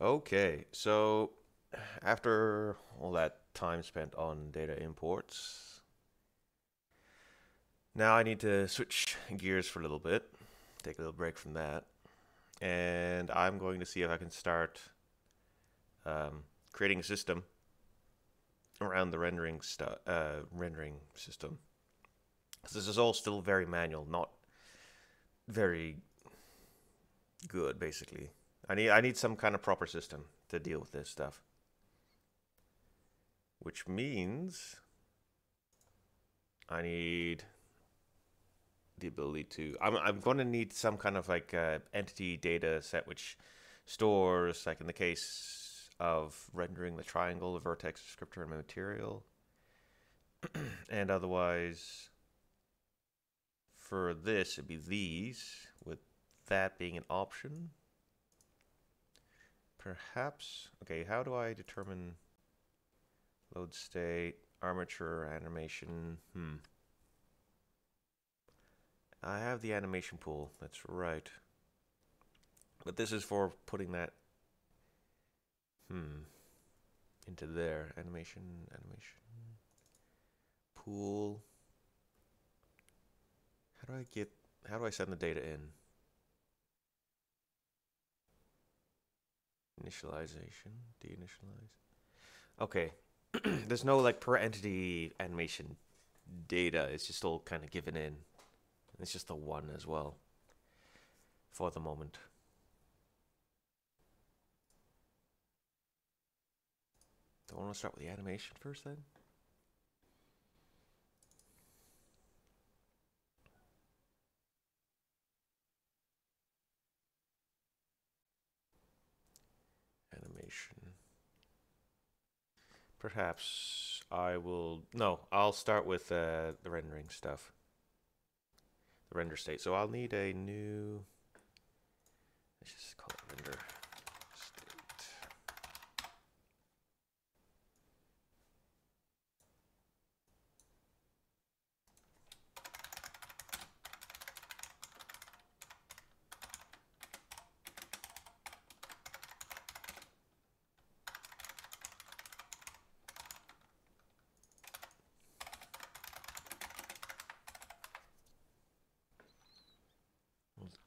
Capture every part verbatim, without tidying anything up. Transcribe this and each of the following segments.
Okay, so after all that time spent on data imports, now I need to switch gears for a little bit, take a little break from that, and I'm going to see if I can start um, creating a system around the rendering uh, rendering system. So this is all still very manual, not very good, basically. I need I need some kind of proper system to deal with this stuff, which means I need the ability to. I'm I'm going to need some kind of like uh, entity data set which stores, like in the case of rendering, the triangle, the vertex, descriptor, and material, and otherwise for this it'd be these, with that being an option. Perhaps, okay, how do I determine load state, armature, animation? Hmm. I have the animation pool, that's right. But this is for putting that, hmm, into there. Animation, animation, pool. How do I get, how do I send the data in? Initialization, deinitialize. Okay, there's no like per entity animation data. It's just all kind of given in. It's just the one as well for the moment. Do I want to start with the animation first then? Perhaps I will, no, I'll start with uh, the rendering stuff, the render state. So I'll need a new, let's just call it render state.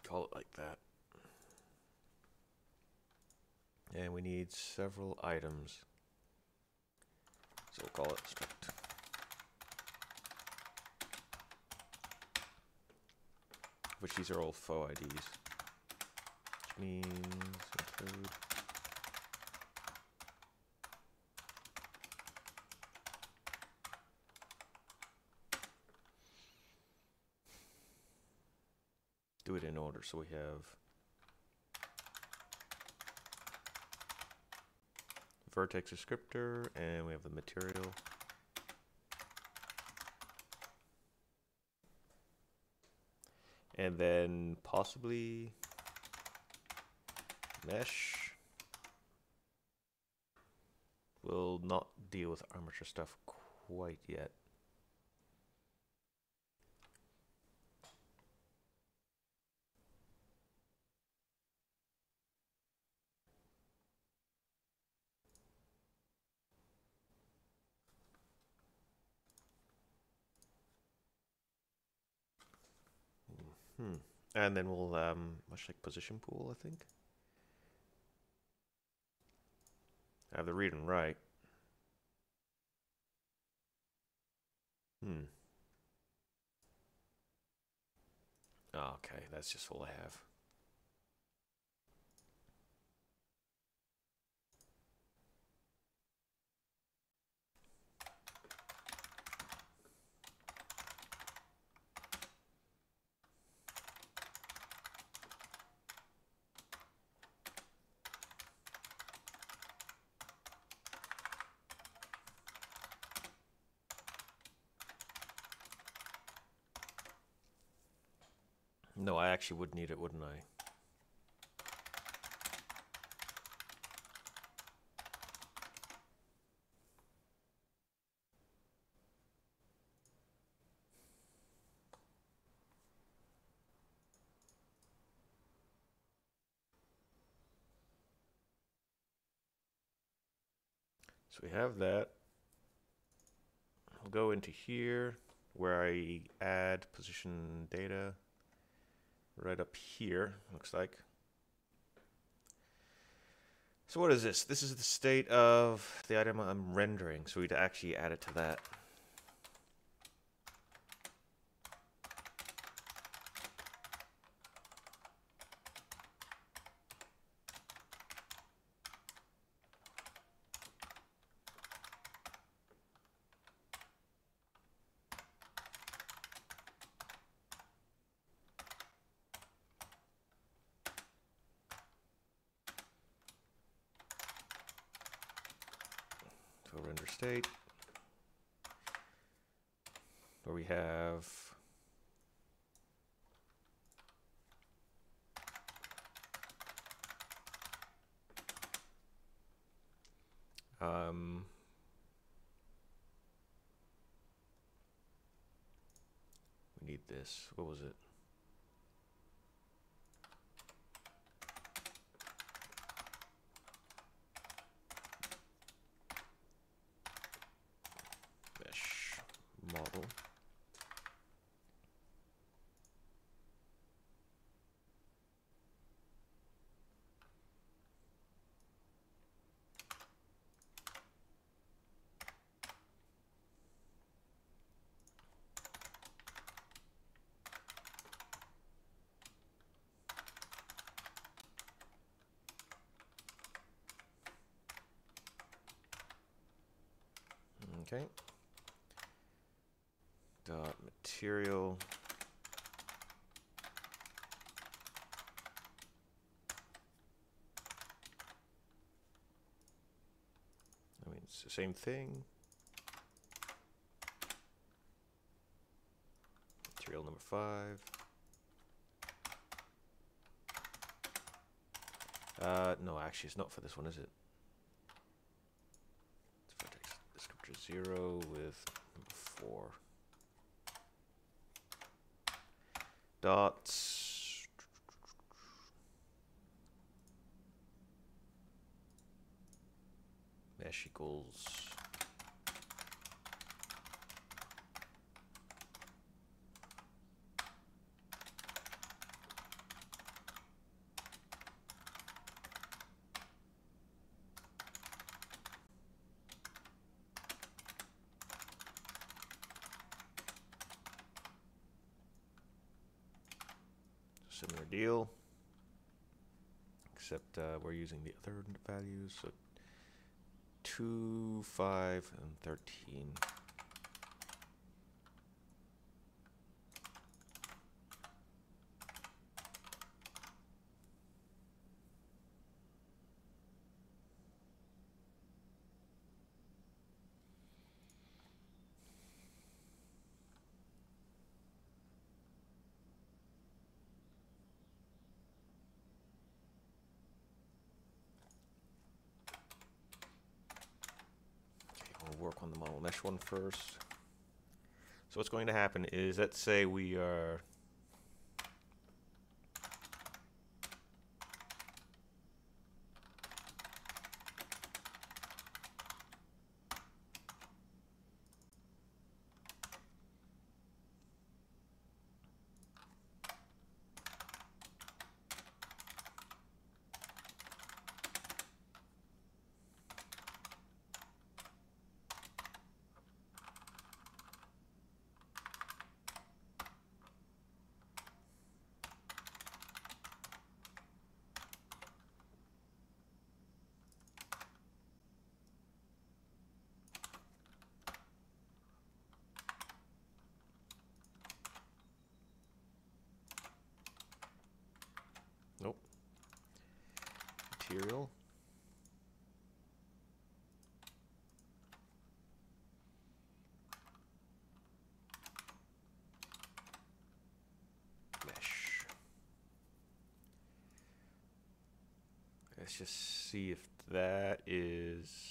Call it like that. And we need several items. So we'll call it script. Which these are all faux I Ds. Which means include. Do it in order, so we have vertex descriptor, and we have the material. And then possibly mesh. We'll not deal with armature stuff quite yet. Hmm. And then we'll, um, much like position pool, I think. I have the read and write. Hmm. Oh, okay, that's just all I have. No, I actually would need it, wouldn't I? So we have that. I'll go into here where I add position data right up here, looks like. So what is this? This is the state of the item I'm rendering. So we'd actually add it to that. Render state, where we have um, we need this. What was it? Model. Okay. Dot material I mean it's the same thing. Material number five. Uh no, actually it's not for this one, is it? It's vertex descriptor zero with number four. Dots. Mesh equals similar deal, except uh, we're using the other values, so two, five, and thirteen. Work on the model mesh one first. So what's going to happen is, let's say we are Nope. Material. Mesh. Let's just see if that is...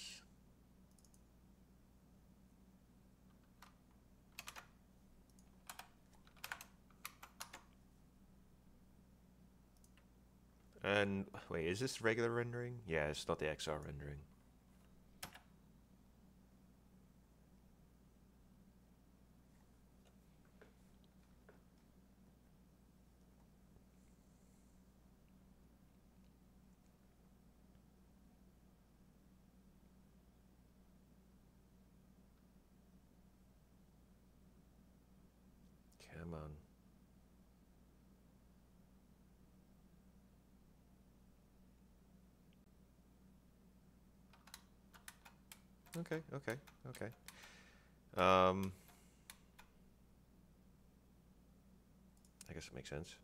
And wait, is this regular rendering? Yeah, it's not the X R rendering. Come on. Okay, okay, okay. Um, I guess it makes sense.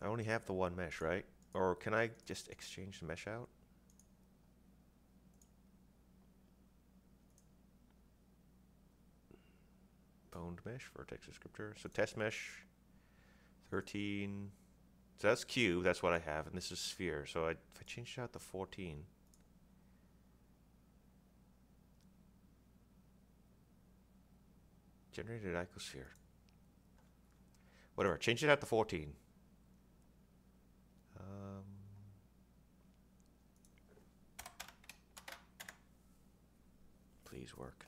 I only have the one mesh, right? Or can I just exchange the mesh out? Bound mesh, vertex descriptor. So test mesh, thirteen. So that's cube, that's what I have, and this is sphere. So I, if I change out the fourteen. Generated icosphere. Whatever, change it out to fourteen. Um, please work.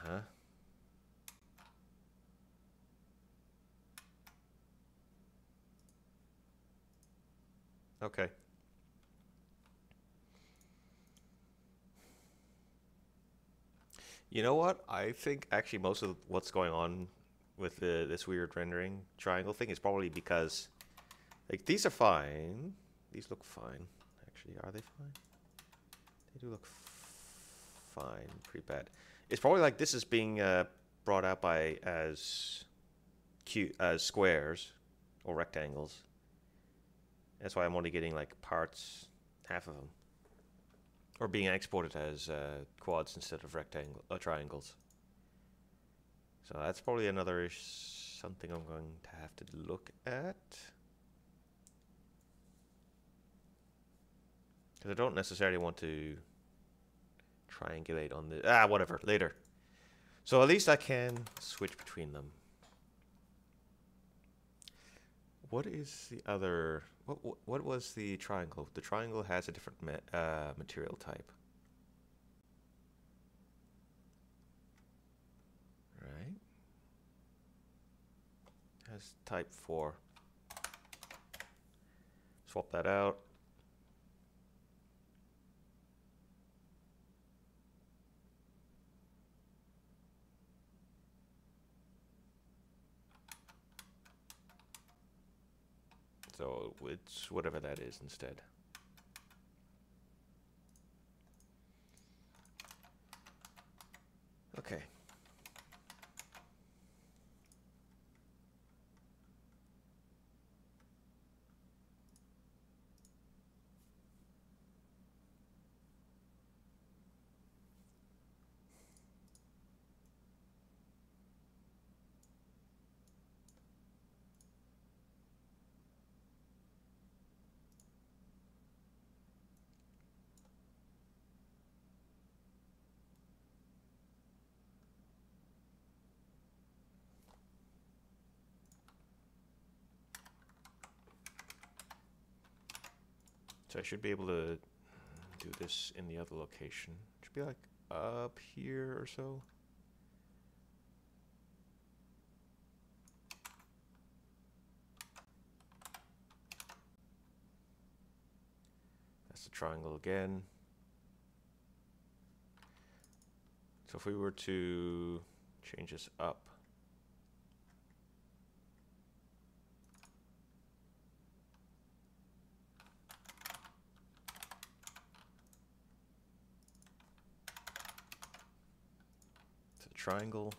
Uh-huh. Okay. You know what? I think actually most of what's going on with the, this weird rendering triangle thing is probably because, like, these are fine. These look fine. Actually, are they fine? They do look fine. Pretty bad. It's probably like this is being uh, brought out by as cute as squares or rectangles. That's why I'm only getting like parts, half of them, or being exported as uh, quads instead of rectangle uh, triangles. So that's probably another ish something I'm going to have to look at, because I don't necessarily want to triangulate on the ah whatever later. So at least I can switch between them. What is the other? What, what what was the triangle? The triangle has a different ma uh, material type, right? Has type four. Swap that out. So it's whatever that is instead. Okay. So I should be able to do this in the other location. It should be like up here or so. That's the triangle again. So if we were to change this up, triangle.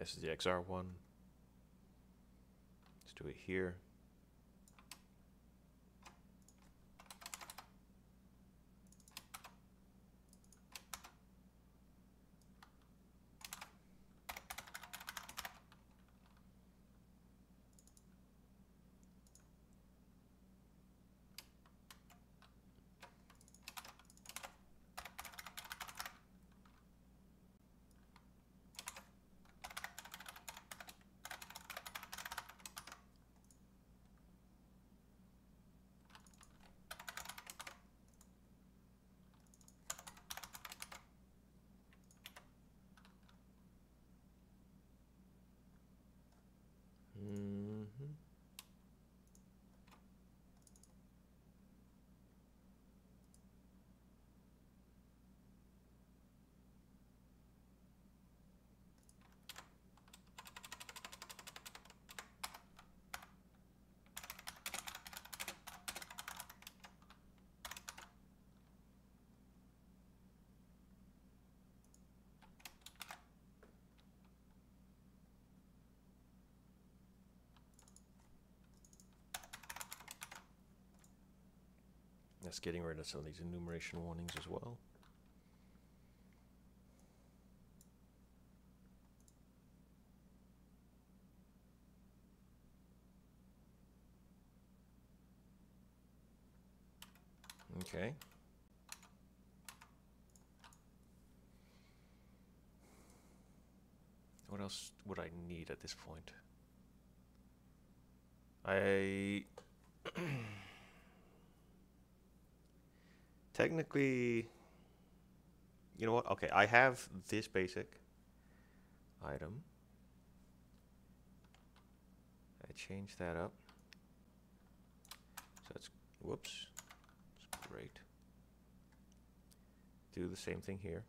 This is the X R one. Let's do it here. That's getting rid of some of these enumeration warnings as well. Okay. What else would I need at this point? I technically, you know what? Okay, I have this basic item. I changed that up. So that's whoops. Great. Do the same thing here.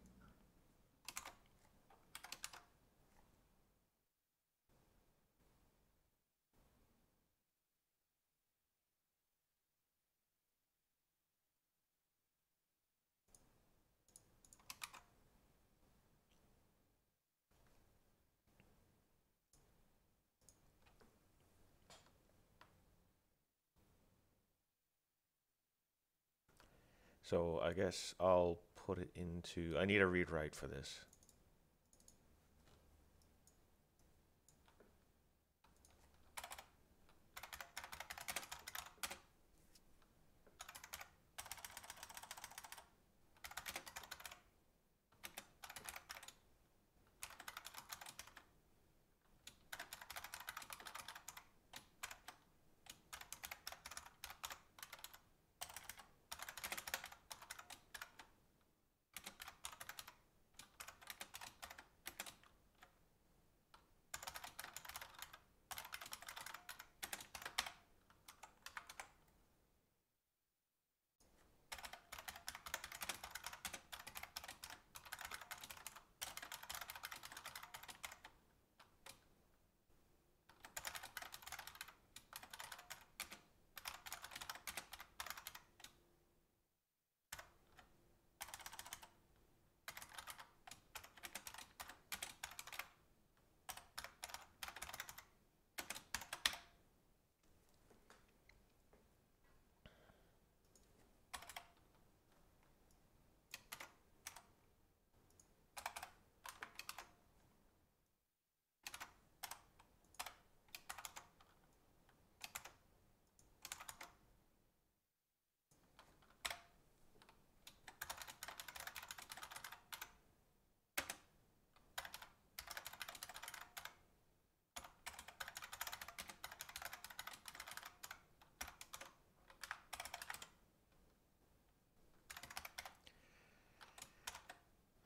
So I guess I'll put it into, I need a read write for this.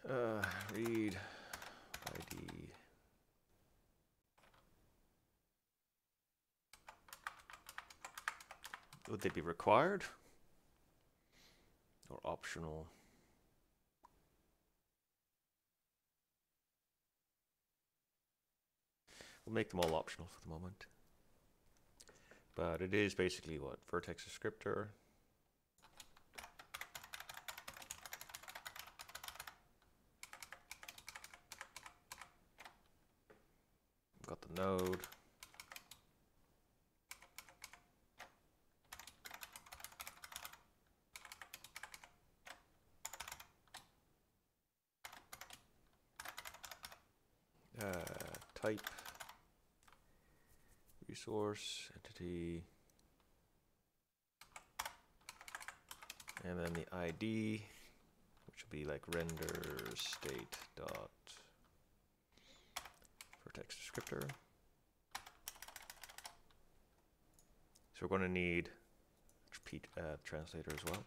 Uh, read I D. Would they be required or optional? We'll make them all optional for the moment. But it is basically what? Vertex descriptor. Node. Uh, type, resource, entity, and then the I D, which will be like render state dot vertex descriptor. So we're going to need repeat uh, translator as well.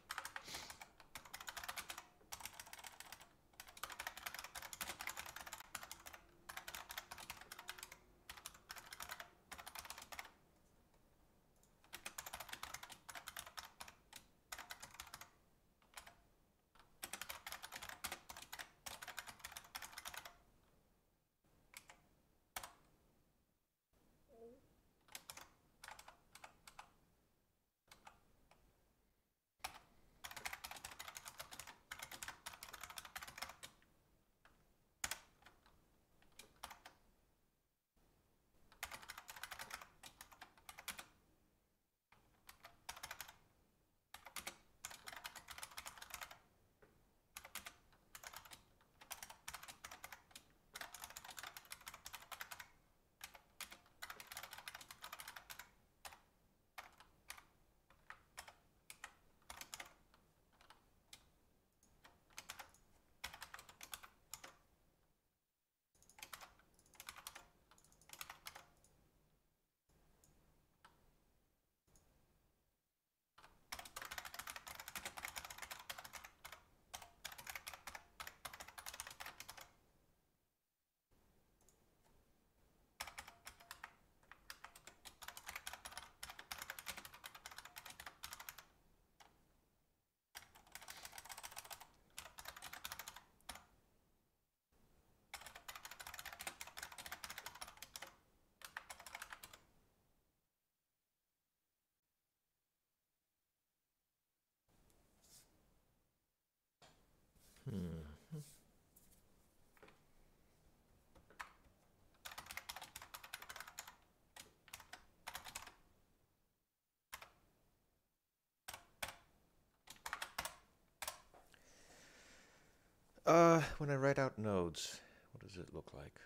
Uh, when I write out nodes, what does it look like?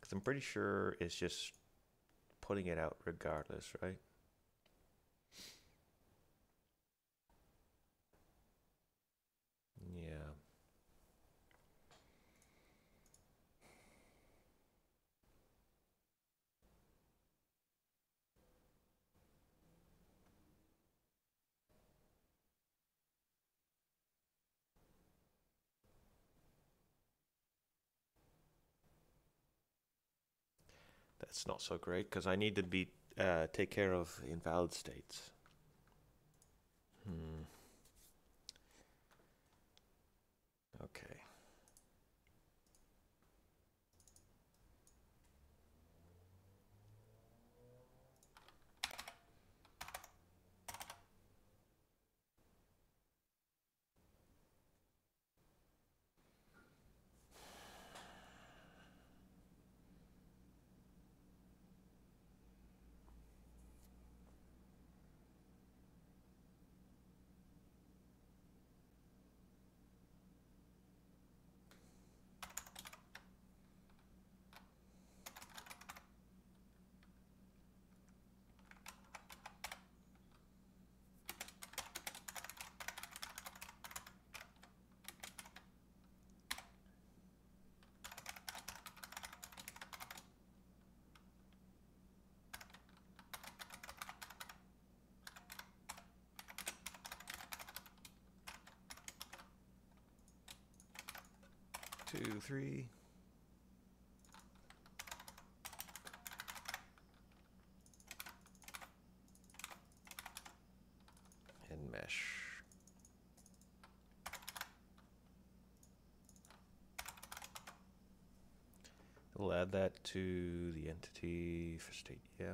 Because I'm pretty sure it's just putting it out regardless, right? Yeah. That's not so great because I need to be uh, take care of invalid states. Hmm. Okay. Two, three. And mesh. We'll add that to the entity for state YAML.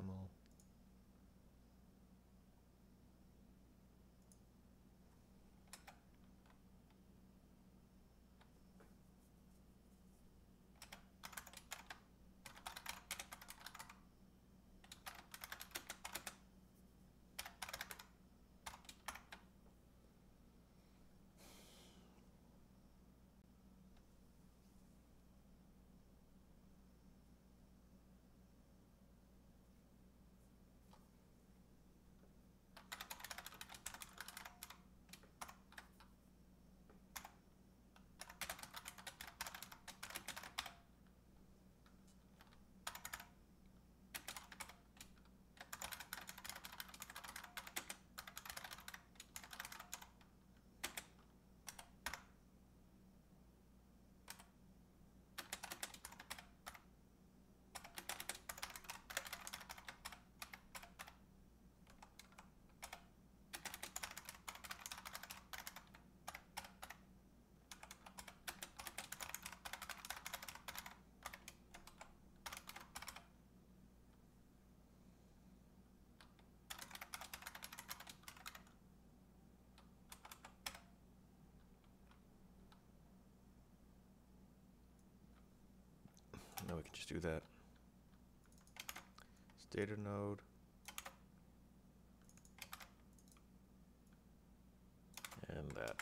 Now we can just do that. It's data node. And that.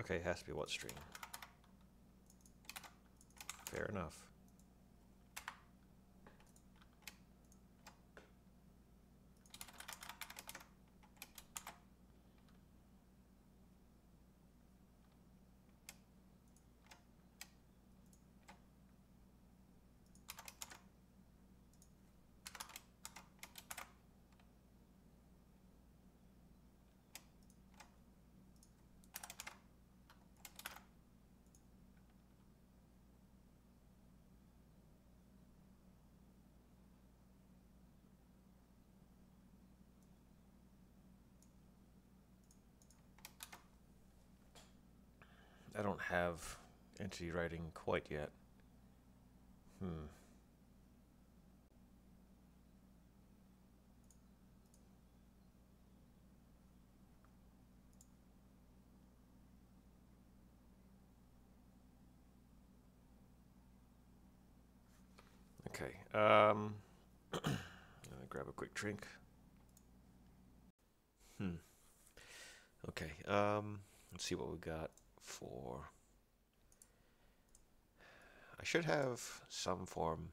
Okay, it has to be what stream. Fair enough. I don't have entity writing quite yet. Hmm. Okay. Um, I'm gonna grab a quick drink. Hmm. Okay. Um, let's see what we got. For I should have some form.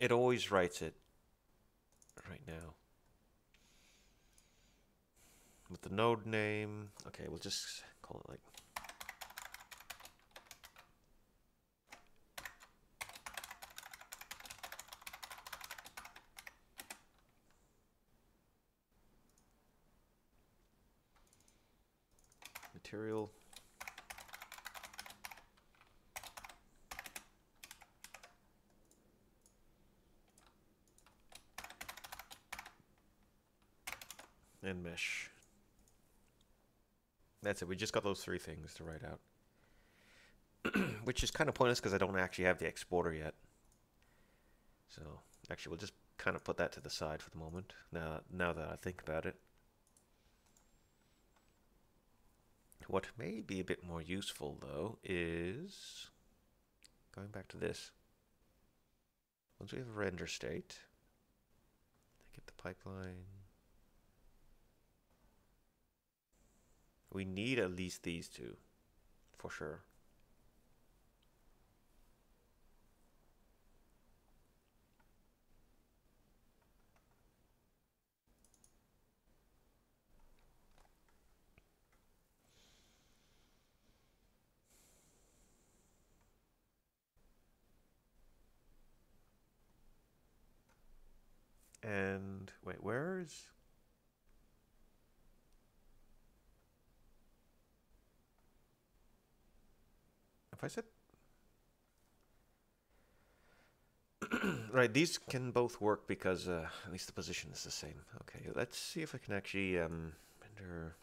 It always writes it right now with the node name. Okay, we'll just call it like material. And mesh. That's it. We just got those three things to write out. Which is kind of pointless because I don't actually have the exporter yet. So actually we'll just kind of put that to the side for the moment. Now, now that I think about it. What may be a bit more useful, though, is going back to this. Once we have a render state, get the pipeline. We need at least these two, for sure. And wait, where is? If I said right, these can both work because uh, at least the position is the same. Okay, let's see if I can actually um, render.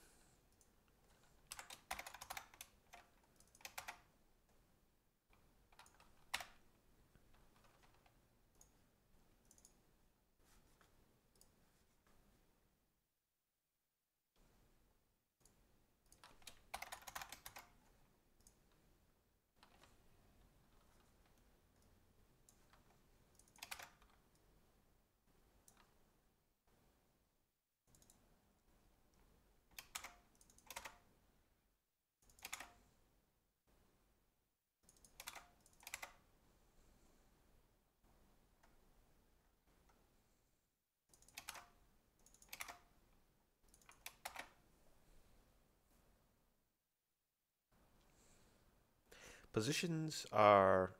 Positions are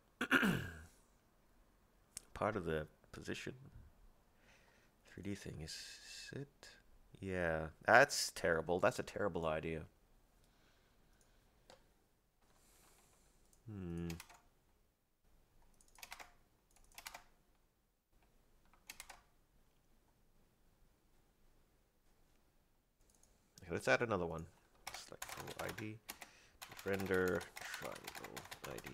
part of the position three D thing, is it? Yeah, that's terrible. That's a terrible idea. Hmm. Okay, let's add another one. Select full I D. Render triangle I D.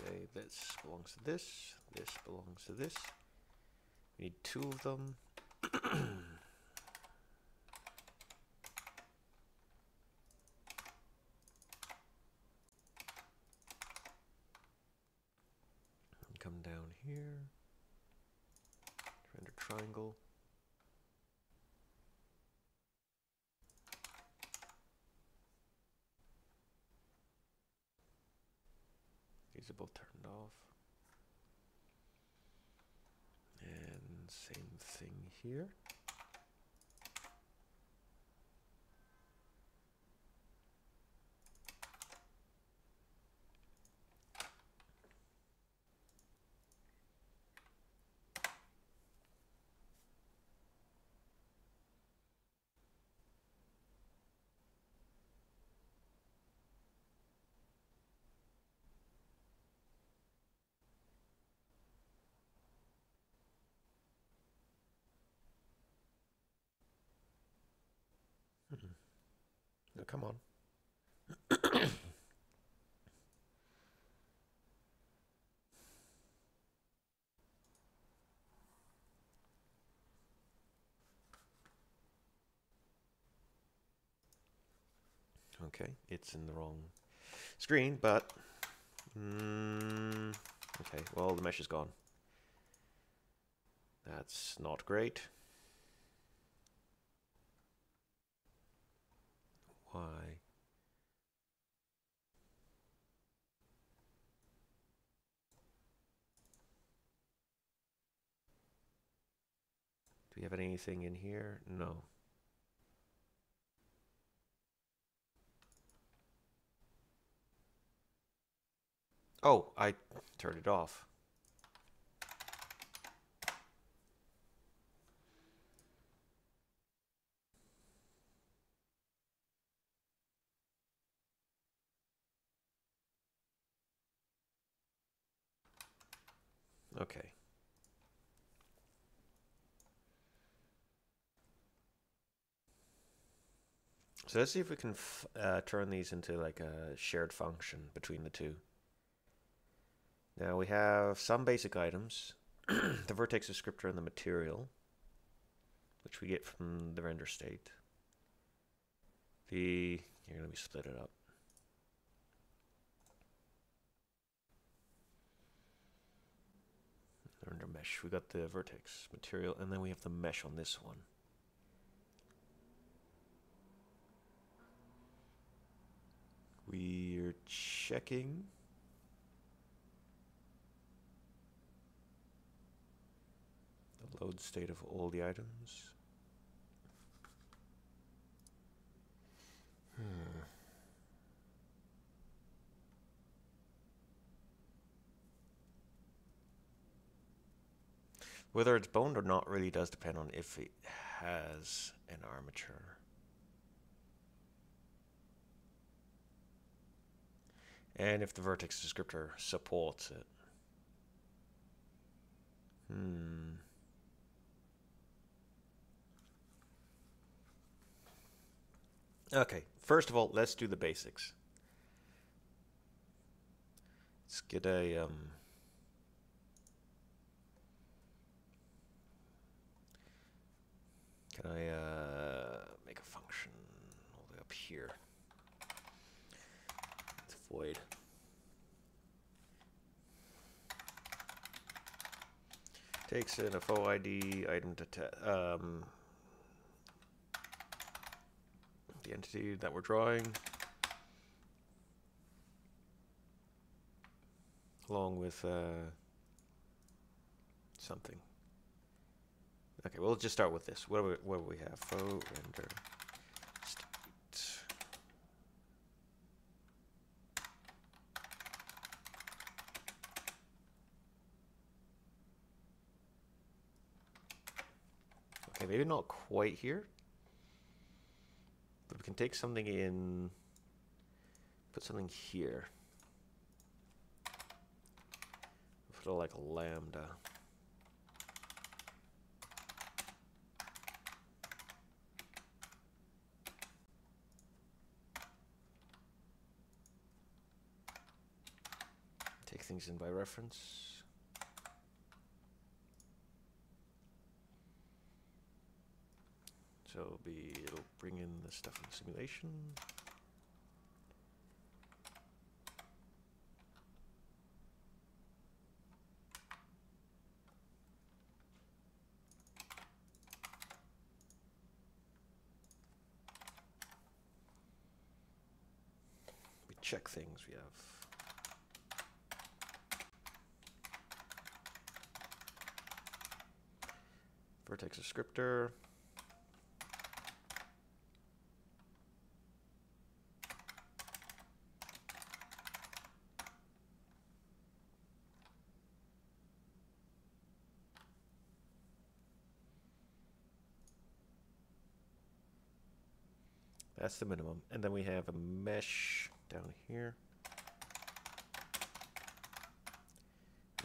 say this belongs to this, this belongs to this. We need two of them. Come down here, render triangle. These are both turned off. And same thing here. Now come on. Okay, it's in the wrong screen, but mm, okay, well, the mesh is gone. That's not great. Why? Do we have anything in here? No. Oh, I turned it off. Okay. So let's see if we can f uh, turn these into like a shared function between the two. Now we have some basic items, the vertex descriptor and the material, which we get from the render state. The, here, let me split it up. Under mesh, we got the vertex material, and then we have the mesh on this one. We're checking. The load state of all the items. Hmm. Whether it's boned or not really does depend on if it has an armature. And if the vertex descriptor supports it. Hmm. Okay, first of all, let's do the basics. Let's get a... Um, Can I uh, make a function all the way up here? It's void. Takes in a faux I D item to um, the entity that we're drawing, along with uh, something. Okay, we'll just start with this. What do we, what do we have? Faux render state. Okay, maybe not quite here. But we can take something in, put something here. Put it like a lambda. Take things in by reference. So it'll, be, it'll bring in the stuff in the simulation. We check things we have. Vertex descriptor. That's the minimum. And then we have a mesh down here.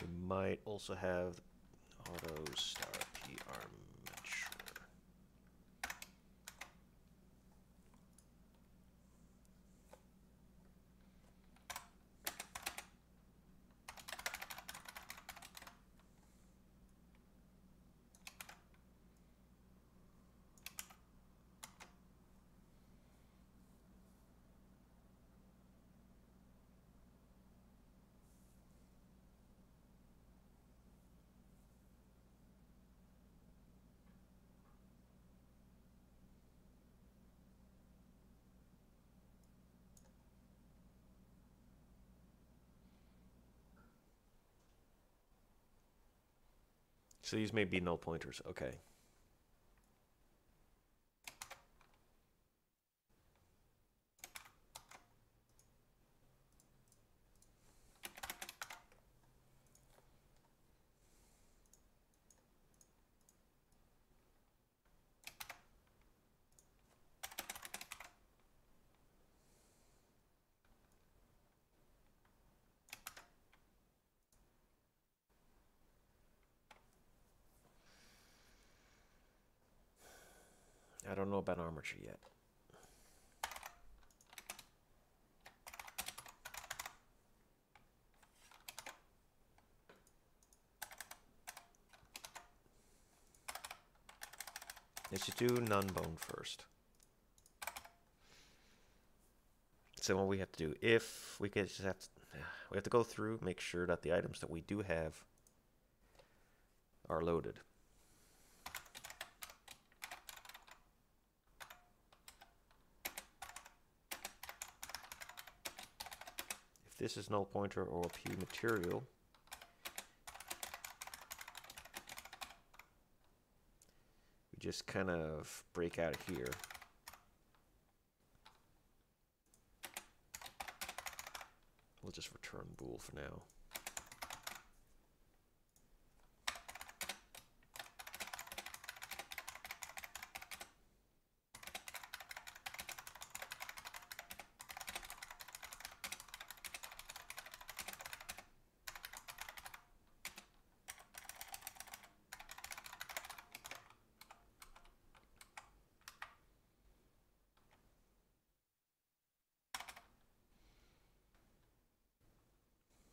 We might also have auto star P R measure. So these may be null pointers, okay. I don't know about armature yet. Let's do non-bone first. So what we have to do, if we can just have to, we have to go through, make sure that the items that we do have are loaded. This is null pointer or P material. We just kind of break out of here. We'll just return bool for now.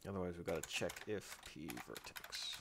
Otherwise, we've got to check if P vertex.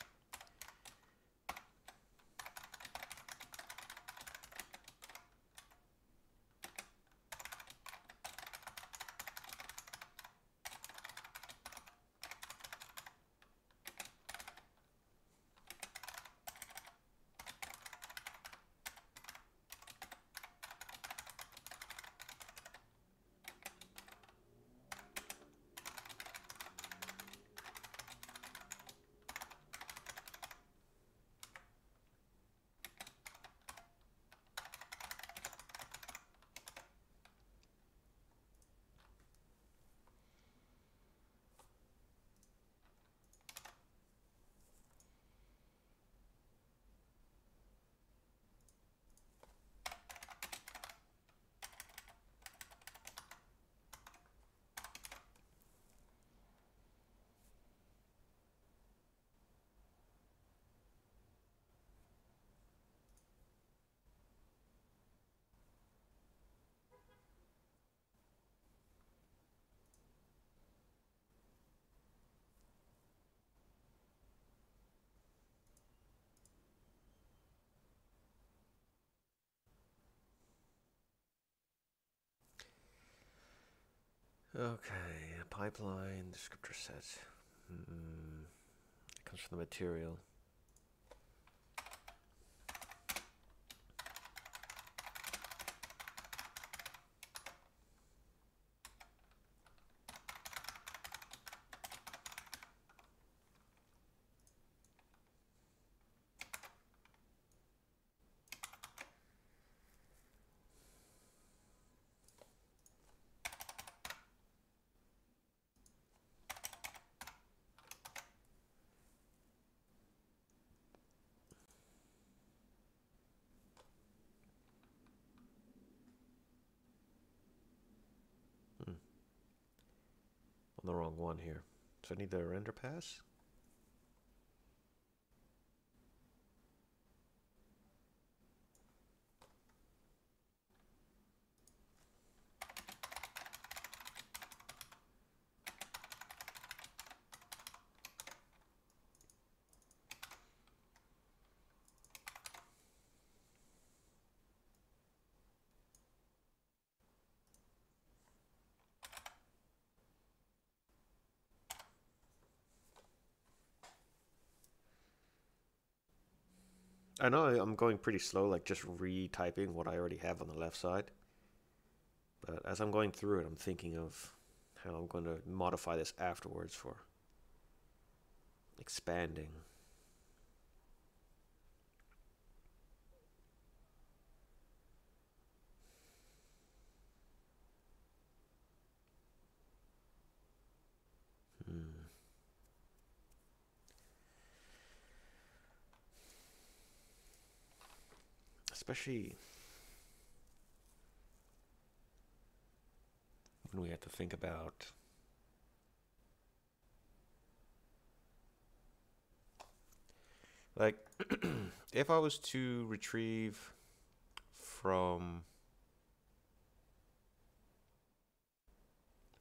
Okay, pipeline, descriptor set. Mm-mm. It comes from the material. The wrong one here, so I need the render pass. I know I'm going pretty slow, like just retyping what I already have on the left side. But as I'm going through it, I'm thinking of how I'm going to modify this afterwards for expanding. Hmm. Especially when we have to think about like if I was to retrieve from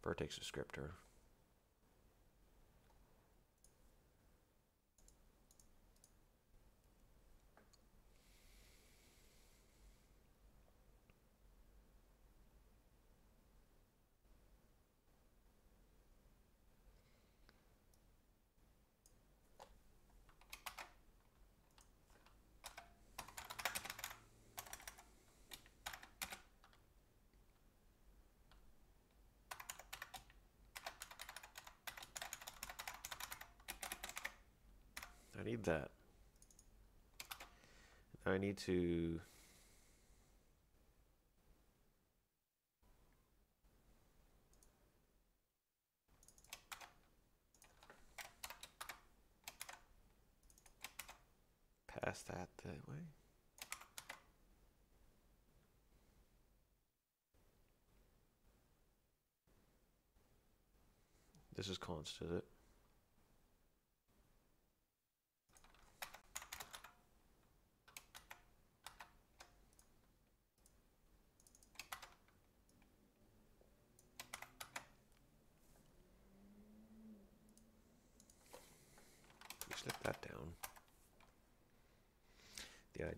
vertex descriptor. I need that. I need to pass that that way. This is const, is it?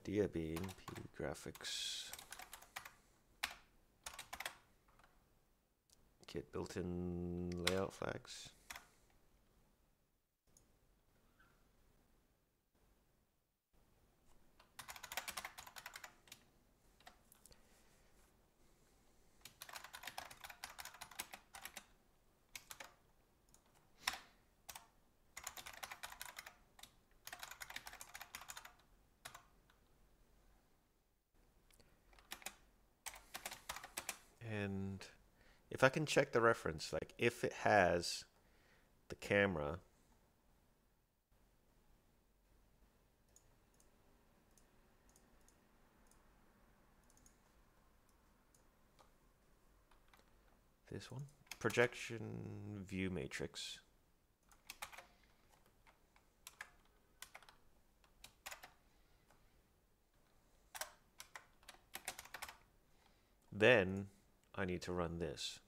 Idea being P graphics get built-in layout flags. And if I can check the reference, like if it has the camera, this one, projection view matrix. Then I need to run this.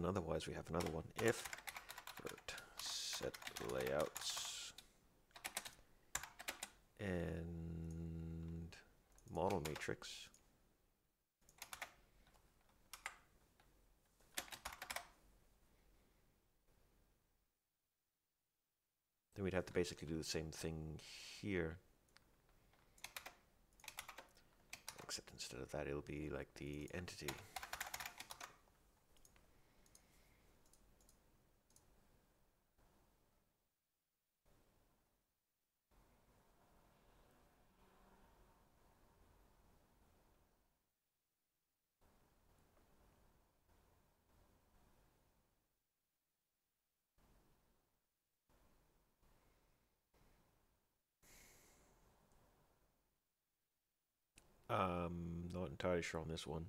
and otherwise we have another one. If set layouts and model matrix. Then we'd have to basically do the same thing here. Except instead of that, it'll be like the entity. Um, not entirely sure on this one.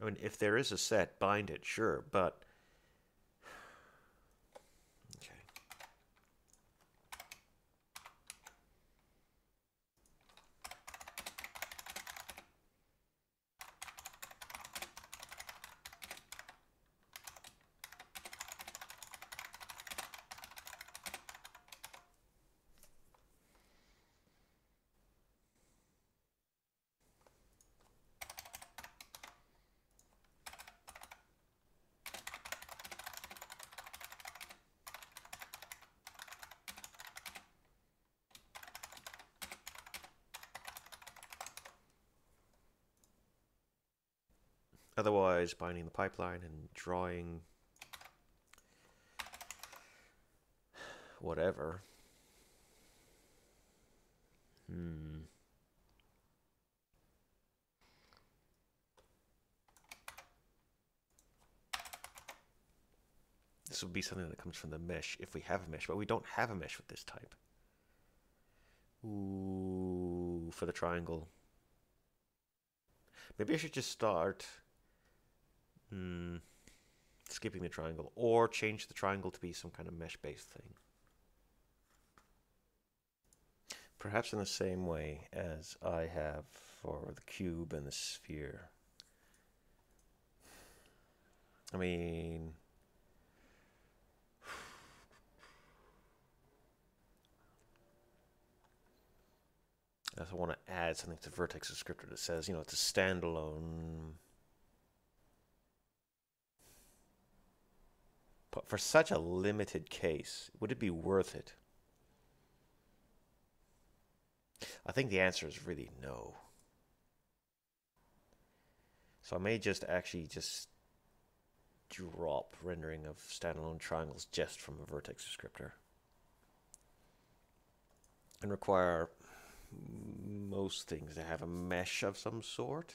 I mean, if there is a set, bind it, sure, but okay. Otherwise, binding the pipeline and drawing whatever. Hmm. This would be something that comes from the mesh if we have a mesh, but we don't have a mesh with this type. Ooh, for the triangle. Maybe I should just start... Hmm, skipping the triangle, or change the triangle to be some kind of mesh-based thing. Perhaps in the same way as I have for the cube and the sphere. I mean... I also want to add something to Vertex Descriptor that says, you know, it's a standalone... But for such a limited case, would it be worth it? I think the answer is really no. So I may just actually just drop rendering of standalone triangles just from a vertex descriptor and require most things to have a mesh of some sort.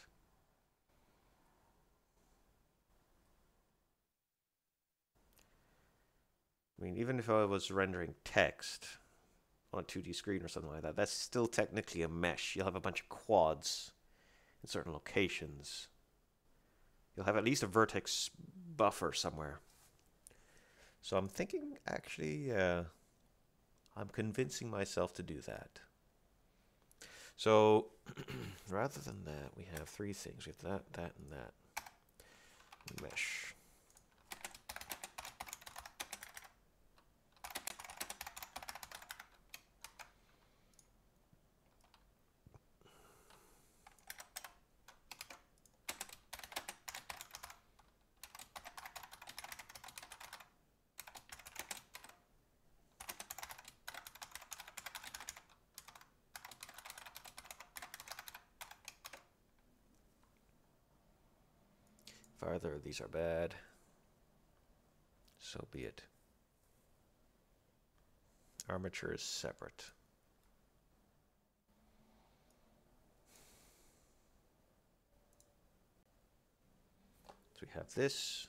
I mean, even if I was rendering text on a two D screen or something like that, that's still technically a mesh. You'll have a bunch of quads in certain locations. You'll have at least a vertex buffer somewhere. So I'm thinking, actually, uh, I'm convincing myself to do that. So rather than that, we have three things. We have that, that, and that. Mesh. Either of these are bad, so be it. Armature is separate. So we have this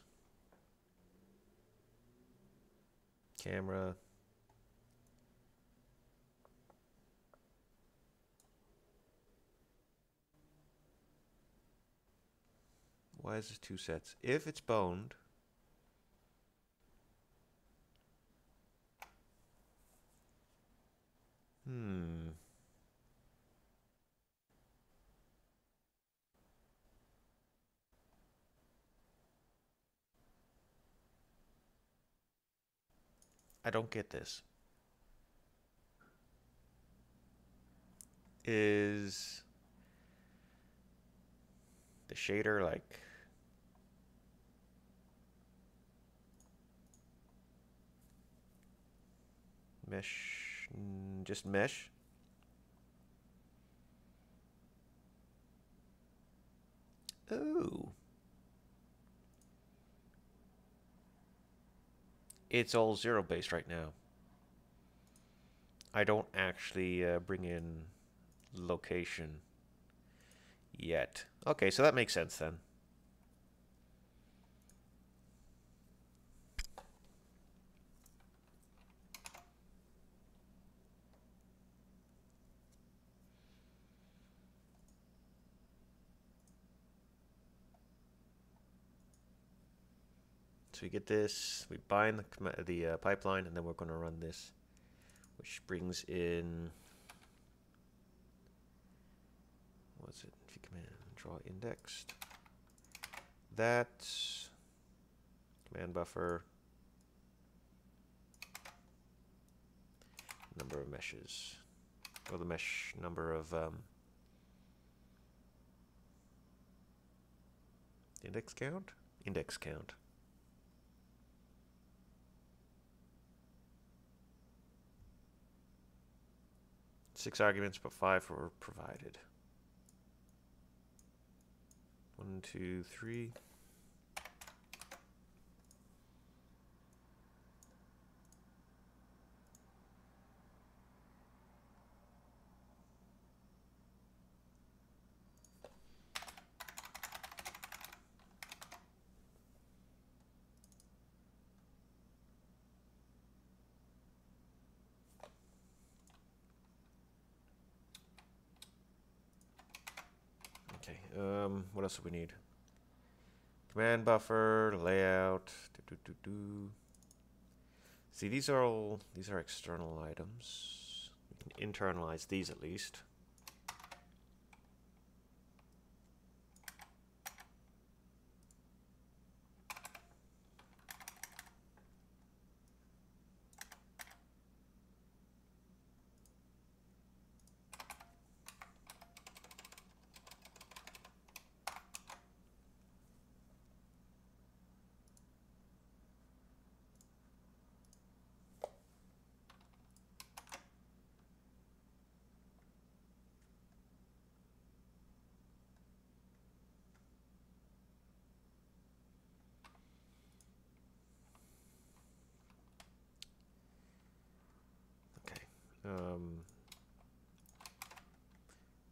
camera. Why is this two sets? If it's boned, Hmm. I don't get this. Is the shader like mesh, just mesh? Ooh. It's all zero based right now. I don't actually uh, bring in location yet. Okay, so that makes sense then. So we get this, we bind the, the uh, pipeline, and then we're going to run this, which brings in, what's it, if you command draw indexed, that, command buffer, number of meshes, or the mesh number of um, index count, index count. Six arguments, but five were provided. One, two, three. Um, what else do we need? Command buffer, layout. Do, do, do, do. See, these are all these are external items. We can internalize these at least. Um,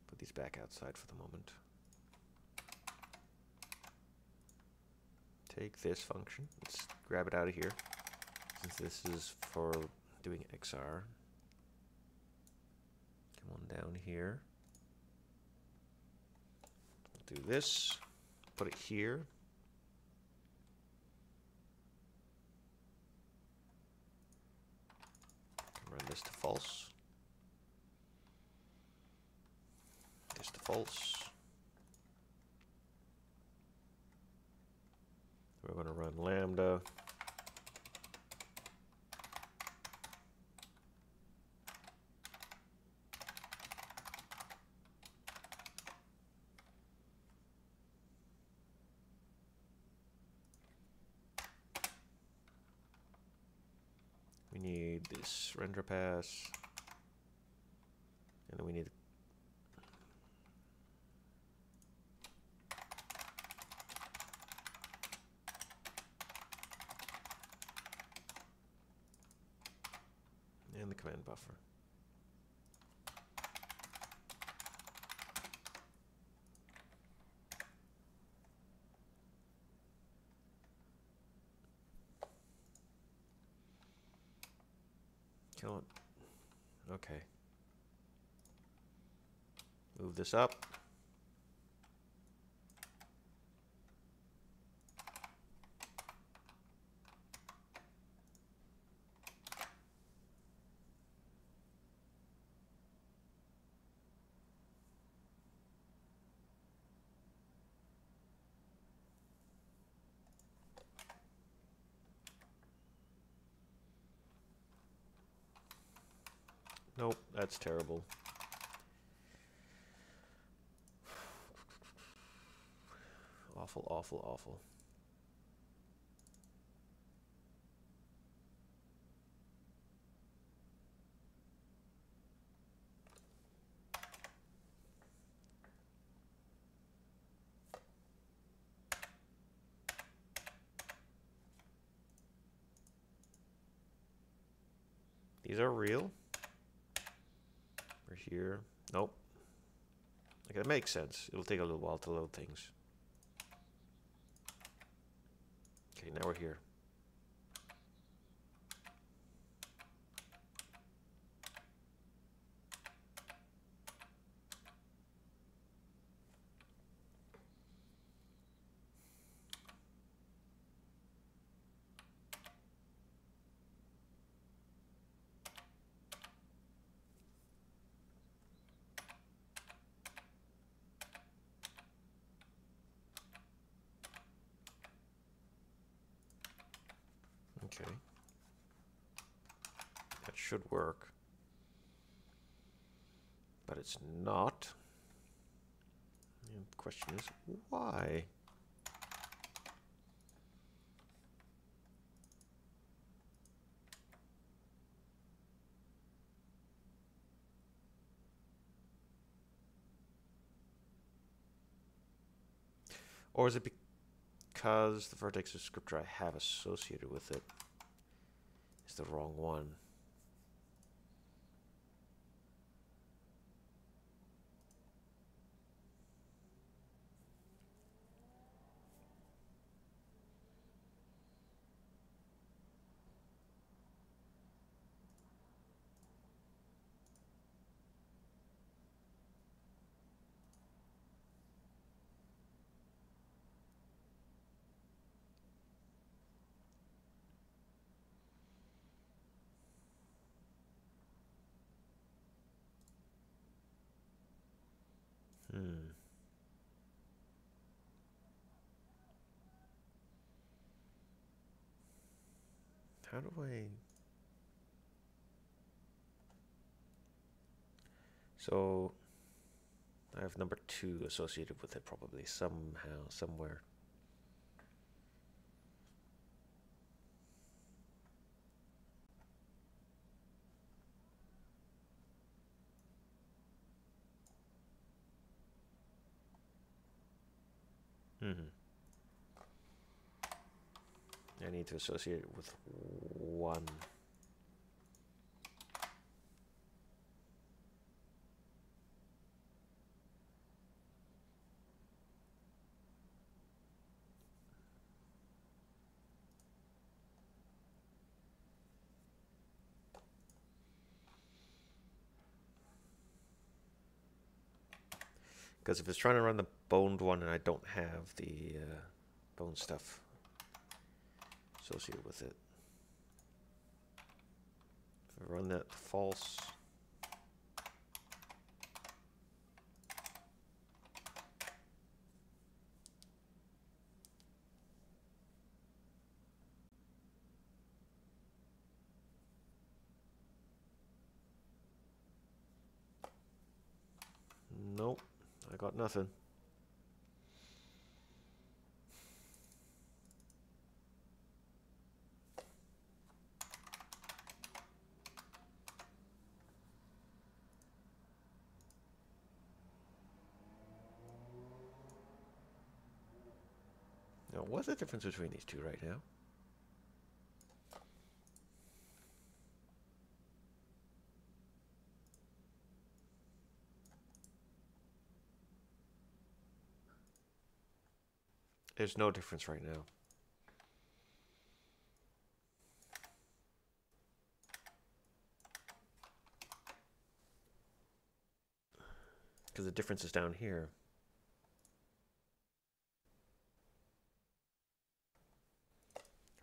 put these back outside for the moment. Take this function. Let's grab it out of here, since this is for doing X R. Come on down here. Do this. Put it here. Run this to false. This to false. We're going to run lambda. Render pass, and then we need and the command buffer. Okay. Move this up. Nope, that's terrible. Awful, awful, awful. These are real. We're here. Nope. Okay, that makes sense. It'll take a little while to load things. Okay, now we're here. Okay, that should work, but it's not. And the question is why? Or is it because Because the vertex descriptor I have associated with it is the wrong one. Hmm. How do I... So I have number two associated with it probably somehow, somewhere. I need to associate it with one. Because if it's trying to run the boned one and I don't have the uh, bone stuff associated with it. If I run that false. Nope, I got nothing. What's the difference between these two right now? There's no difference right now. Because the difference is down here.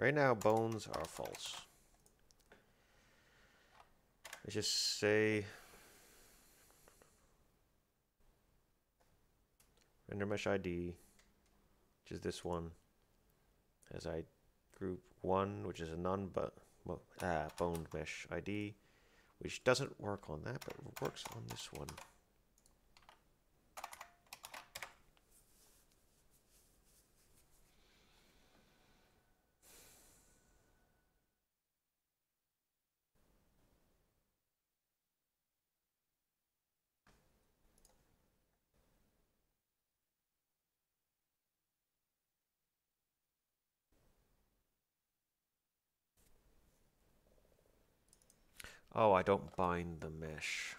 Right now, bones are false. Let's just say render mesh I D, which is this one, as I group one, which is a non-boned mesh I D, which doesn't work on that, but works on this one. Oh, I don't bind the mesh.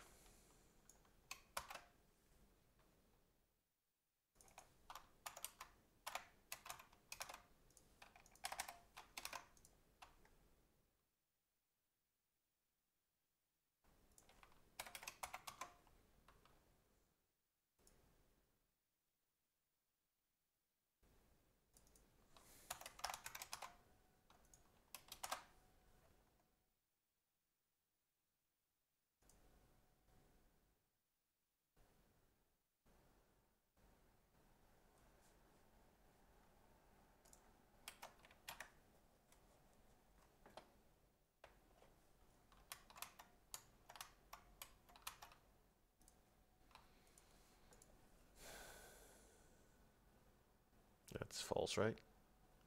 That's false, right?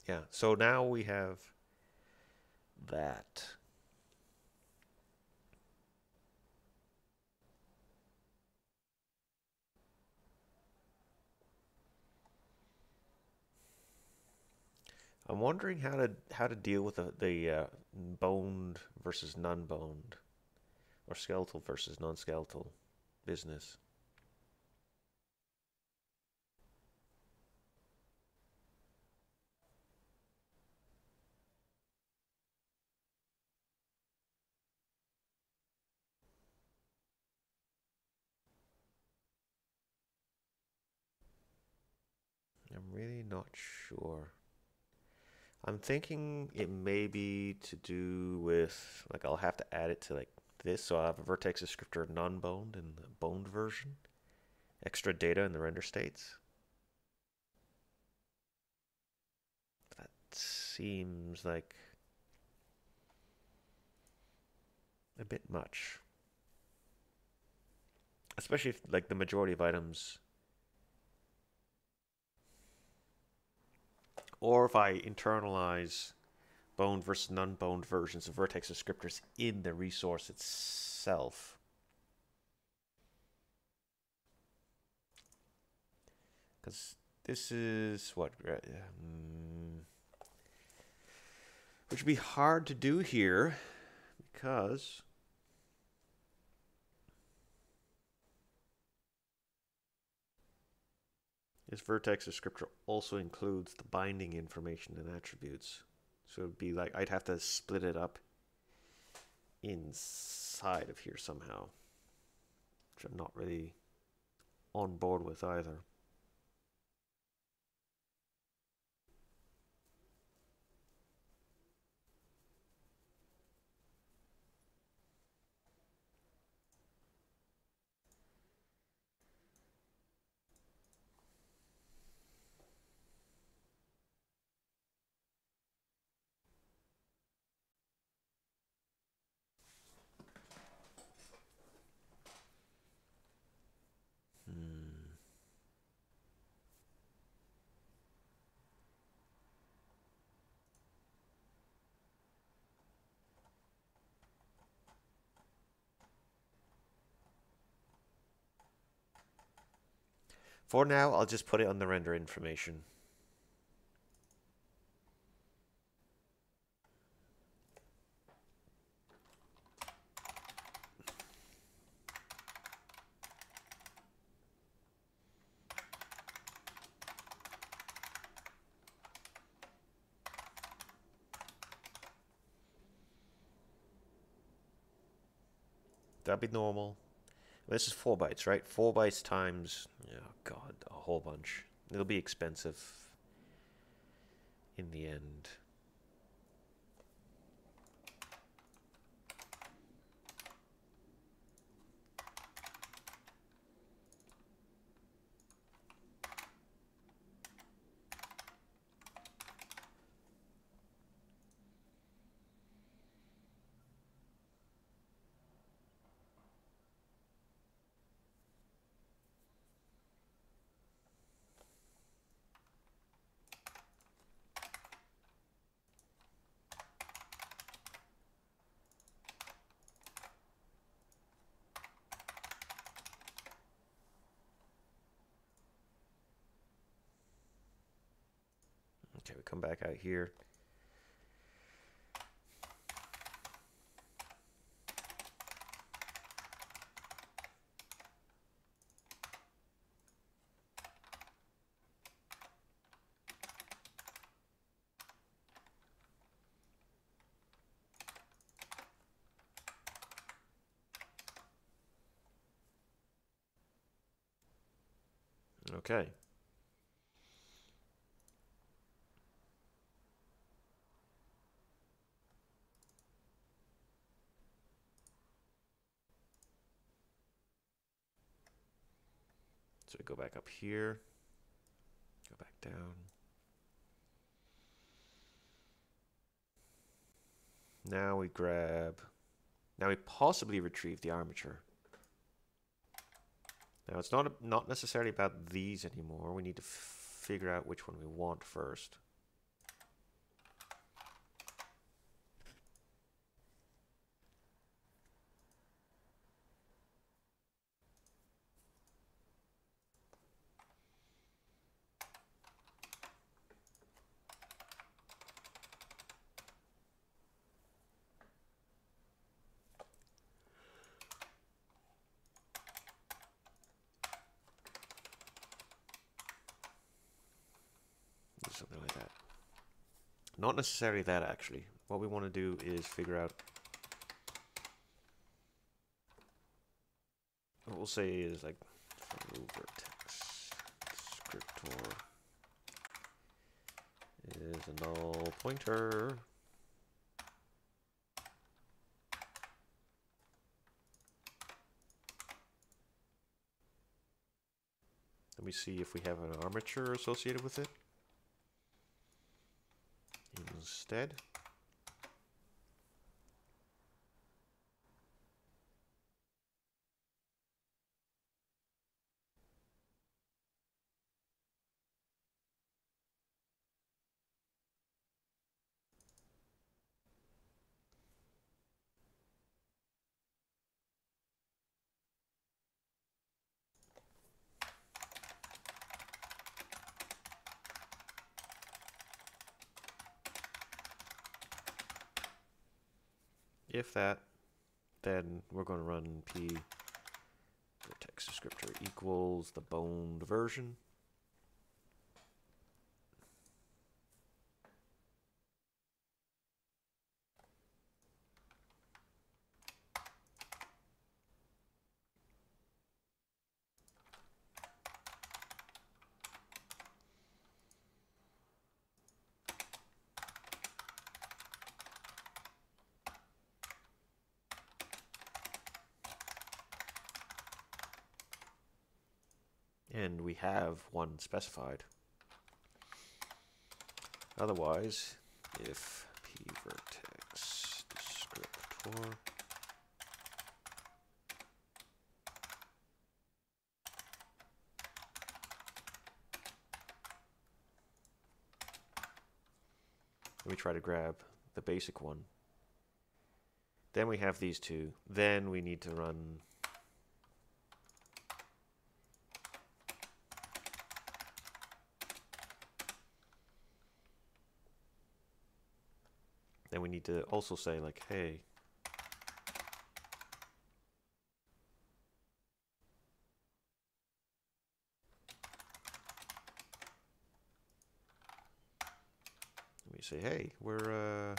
Yeah, so now we have that. I'm wondering how to how to deal with the, the uh, boned versus non-boned, or skeletal versus non-skeletal business. Really not sure. I'm thinking it may be to do with, like, I'll have to add it to like this, so I have a vertex descriptor non-boned in the boned version, extra data in the render states. That seems like a bit much, especially if like the majority of items. Or if I internalize boned versus non-boned versions of vertex descriptors in the resource itself. Because this is what, um, which would be hard to do here because this vertex descriptor also includes the binding information and attributes. So it'd be like I'd have to split it up inside of here somehow, which I'm not really on board with either. For now, I'll just put it on the render information. That'd be normal. This is four bytes, right? Four bytes times, oh god, a whole bunch. It'll be expensive in the end. Okay, we come back out here. Okay. So we go back up here, go back down. Now we grab, now we possibly retrieve the armature. Now, it's not, not necessarily about these anymore. We need to f figure out which one we want first. Something like that. Not necessarily that, actually. What we want to do is figure out, what we'll say is like vertex descriptor is a null pointer. Let me see if we have an armature associated with it. Instead, if that, then we're going to run p vertex descriptor equals the boned version. And we have one specified. Otherwise, if p vertex descriptor let me try to grab the basic one. Then we have these two. Then we need to run Then we need to also say, like, hey, let me say, hey, we're, uh,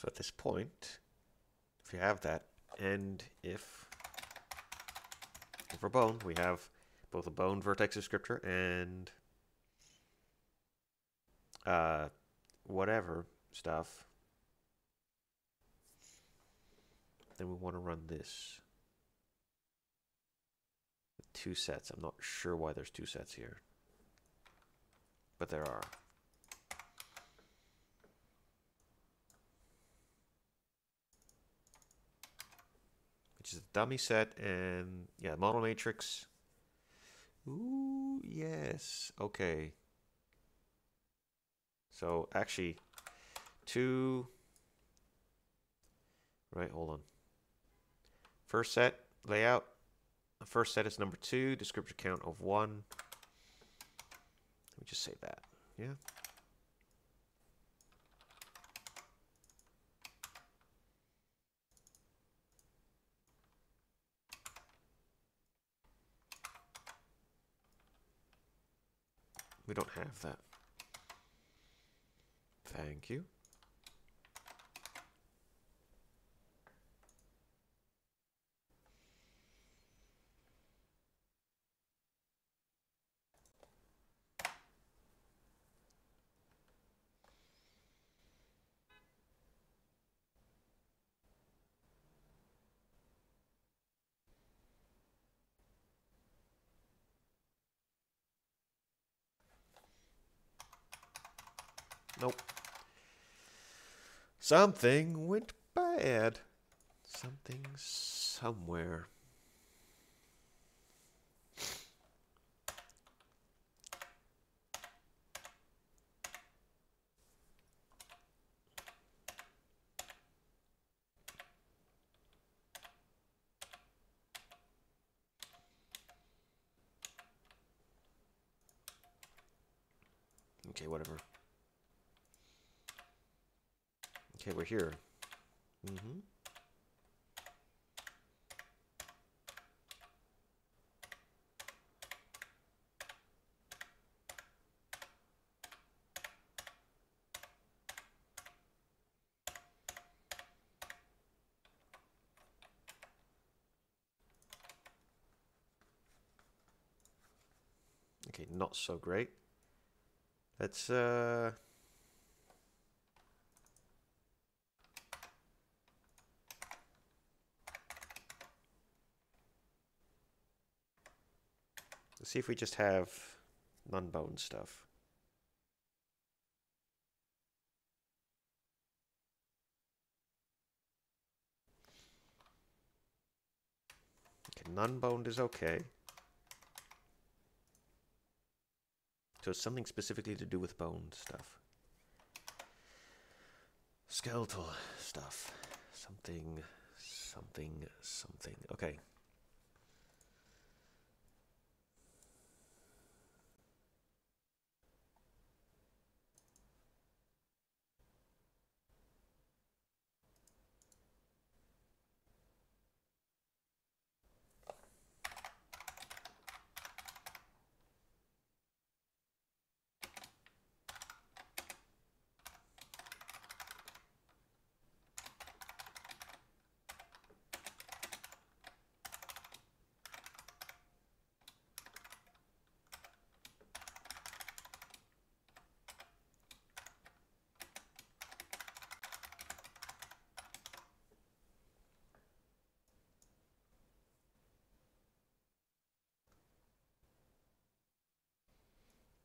So at this point, if you have that, and if, if for bone, we have both a bone vertex descriptor and uh, whatever stuff. Then we want to run this. Two sets. I'm not sure why there's two sets here, but there are. Which is a dummy set and yeah, model matrix. Ooh, yes. Okay. So actually, two. Right, hold on. First set layout. The first set is number two, descriptor count of one. Let me just save that. Yeah. We don't have that. Thank you. Nope. Something went bad. Something somewhere. Okay, whatever. Okay, we're here. Mm-hmm. Okay, not so great. Let's uh see if we just have non-bone stuff. Okay, non-boned is okay. So it's something specifically to do with bone stuff. Skeletal stuff. Something, something, something. Okay.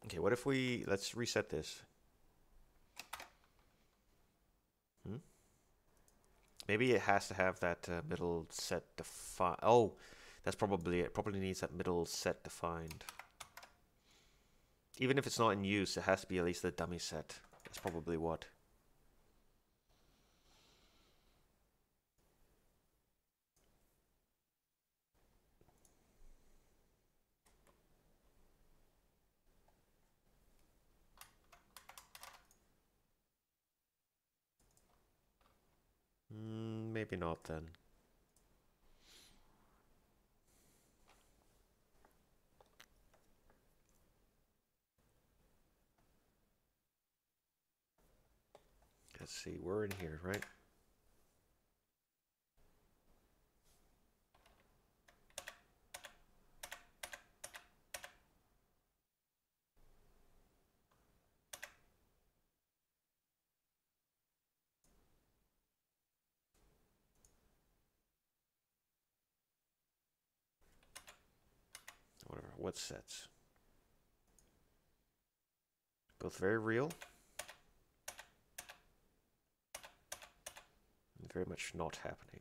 Okay, what if we, let's reset this. Hmm? Maybe it has to have that uh, middle set defined. Oh, that's probably it. Probably needs that middle set defined. Even if it's not in use, it has to be at least the dummy set. That's probably what. Maybe not then. Let's see, we're in here, right? what sets. Both very real and very much not happening.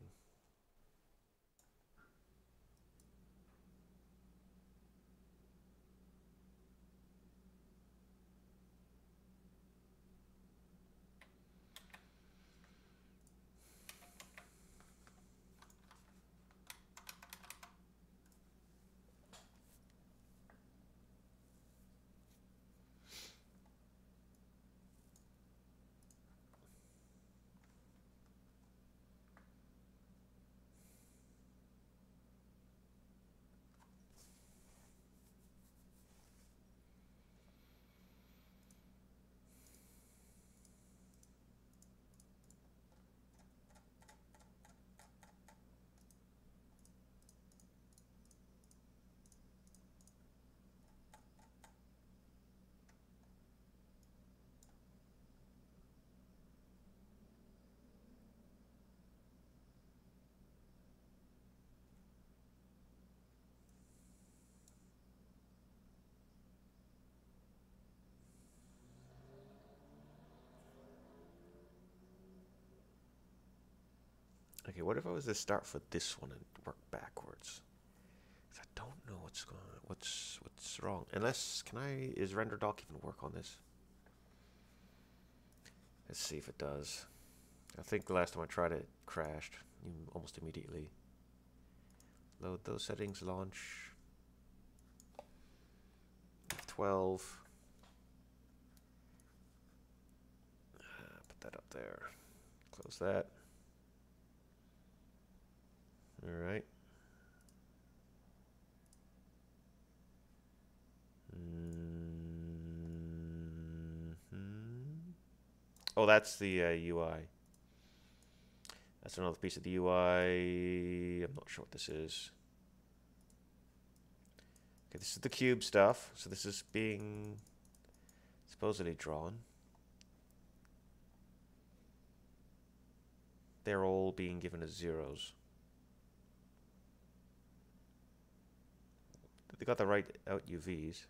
Okay, what if I was to start with this one and work backwards? Because I don't know what's going on, what's what's wrong. Unless, can I, is RenderDoc even work on this? Let's see if it does. I think the last time I tried it, it crashed almost immediately. Load those settings, launch. F twelve. Put that up there. Close that. All right. Mm-hmm. Oh, that's the uh, U I. That's another piece of the U I. I'm not sure what this is. Okay, this is the cube stuff. So this is being supposedly drawn. They're all being given as zeros. They got the right out U Vs.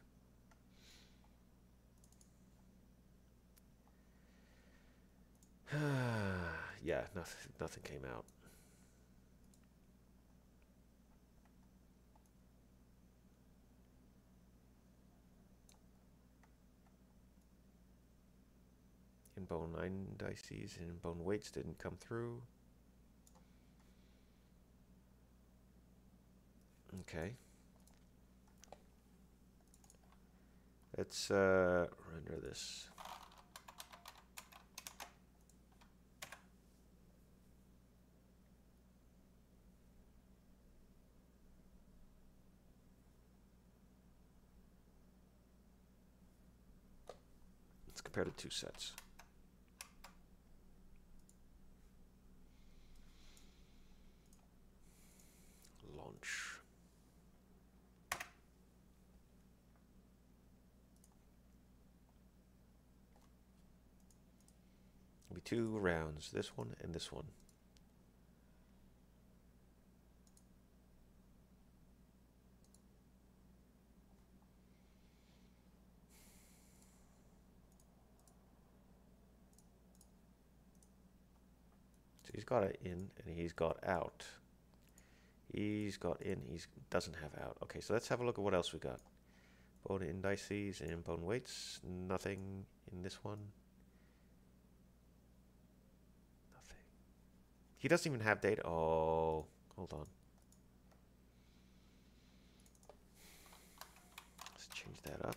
Yeah, nothing, nothing came out. Inbone indices and inbone weights didn't come through. Okay. Let's uh, render this. Let's compare the two sets. Launch. Be two rounds, this one and this one. So he's got an in and he's got out. He's got in, he doesn't have out. Okay, so let's have a look at what else we got. Bone indices and bone weights, nothing in this one. He doesn't even have data. Oh, hold on. Let's change that up.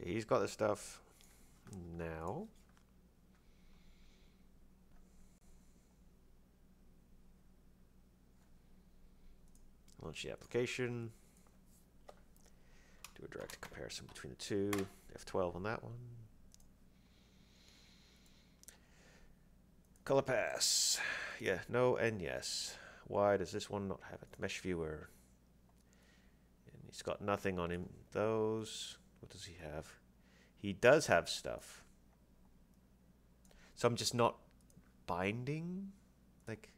Okay, he's got the stuff now. Launch the application. Do a direct comparison between the two. F twelve on that one. Color pass. Yeah, no and yes. Why does this one not have it? Mesh viewer. And he's got nothing on him. Those. What does he have? He does have stuff. So I'm just not binding. Like,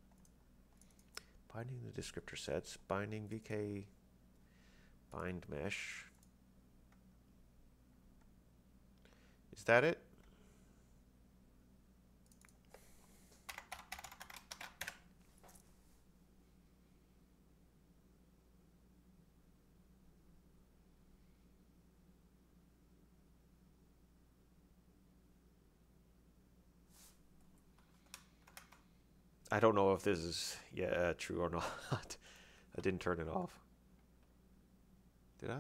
binding the descriptor sets. Binding V K. Bind mesh. Is that it? I don't know if this is yeah true or not. I didn't turn it off. Did I?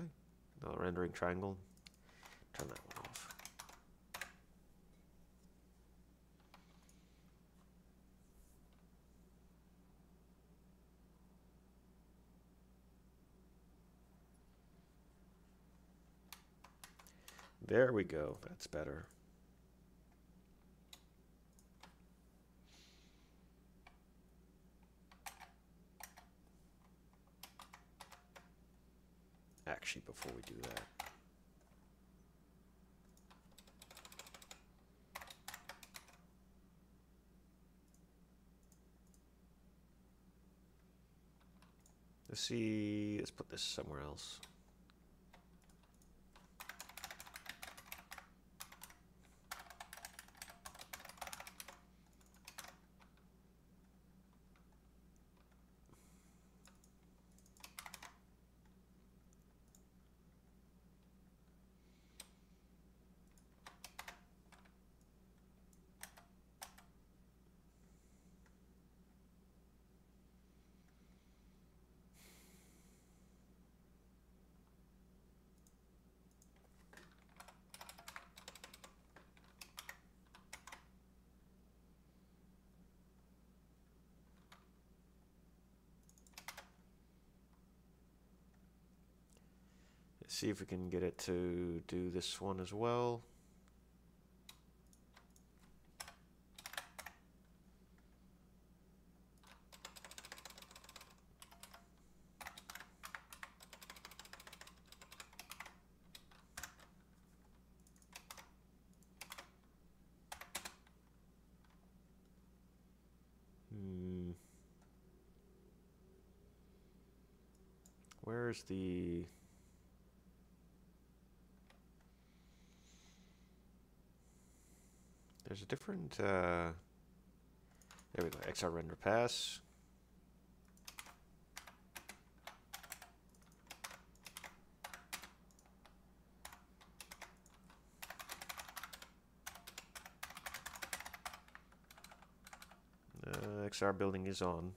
No, rendering triangle. Turn that one off. There we go. That's better. Actually, before we do that, let's see, let's put this somewhere else. See if we can get it to do this one as well. Hmm. Where's the... There's a different, uh, there we go, X R render pass. Uh, X R building is on.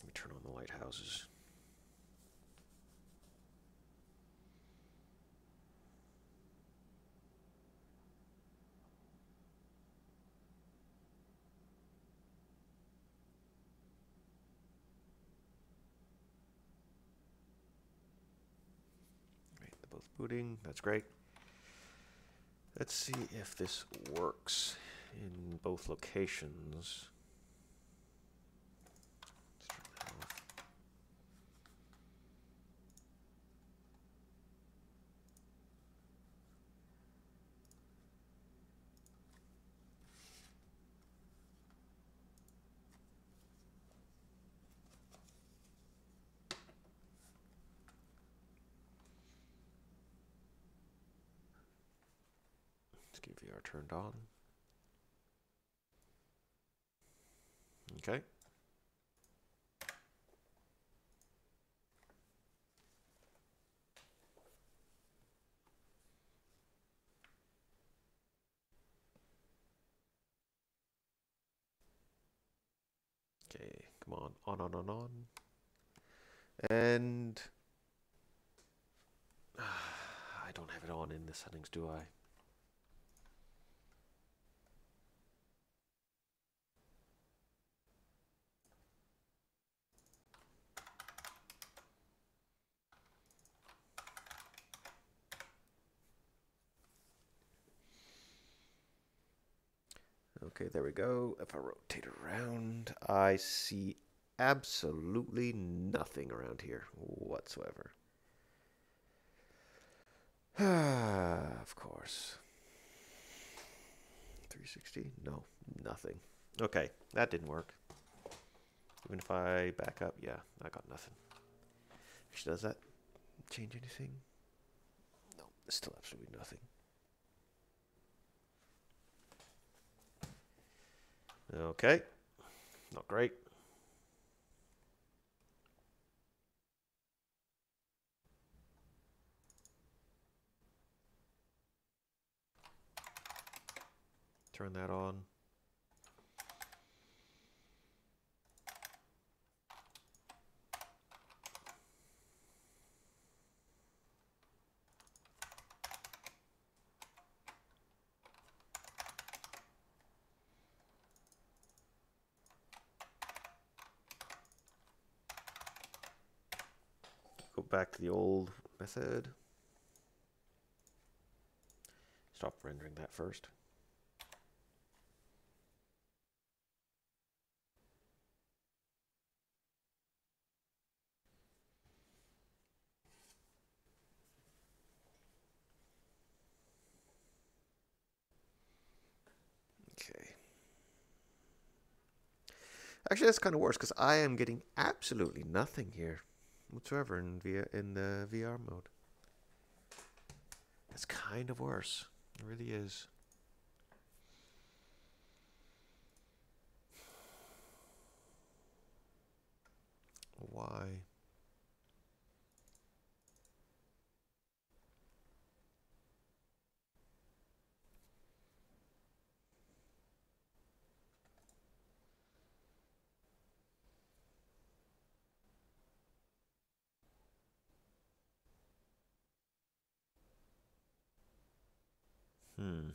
Let me turn on the lighthouses. Booting, that's great. Let's see if this works in both locations. Let's turn that off. V R turned on. Okay. Okay, come on, on, on, on, on. And don't have it on in the settings, do I? Okay, there we go. If I rotate around, I see absolutely nothing around here whatsoever. Ah, of course. three sixty? No, nothing. Okay, that didn't work. Even if I back up, yeah, I got nothing. Actually, does that change anything? No, still absolutely nothing. Okay, not great. Turn that on. Back to the old method. Stop rendering that first. Okay. Actually, that's kind of worse because I am getting absolutely nothing here whatsoever in via in the V R mode. It's kind of worse. It really is. Why? Hmm.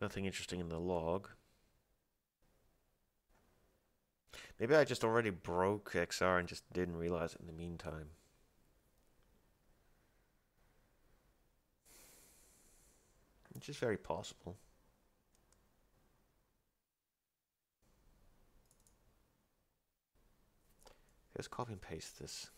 Nothing interesting in the log. Maybe I just already broke X R and just didn't realize it in the meantime. Which is very possible. Let's copy and paste this.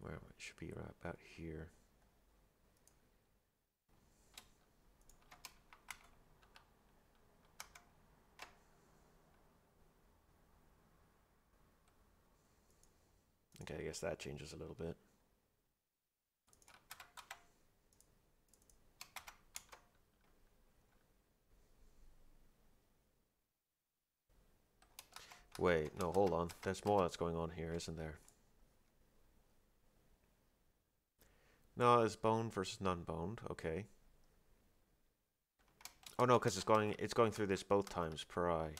Where am I? It should be right about here. Okay, I guess that changes a little bit. Wait, no, hold on. There's more that's going on here, isn't there? No, it's boned versus non-boned. Okay. Oh no, because it's going it's going through this both times per eye.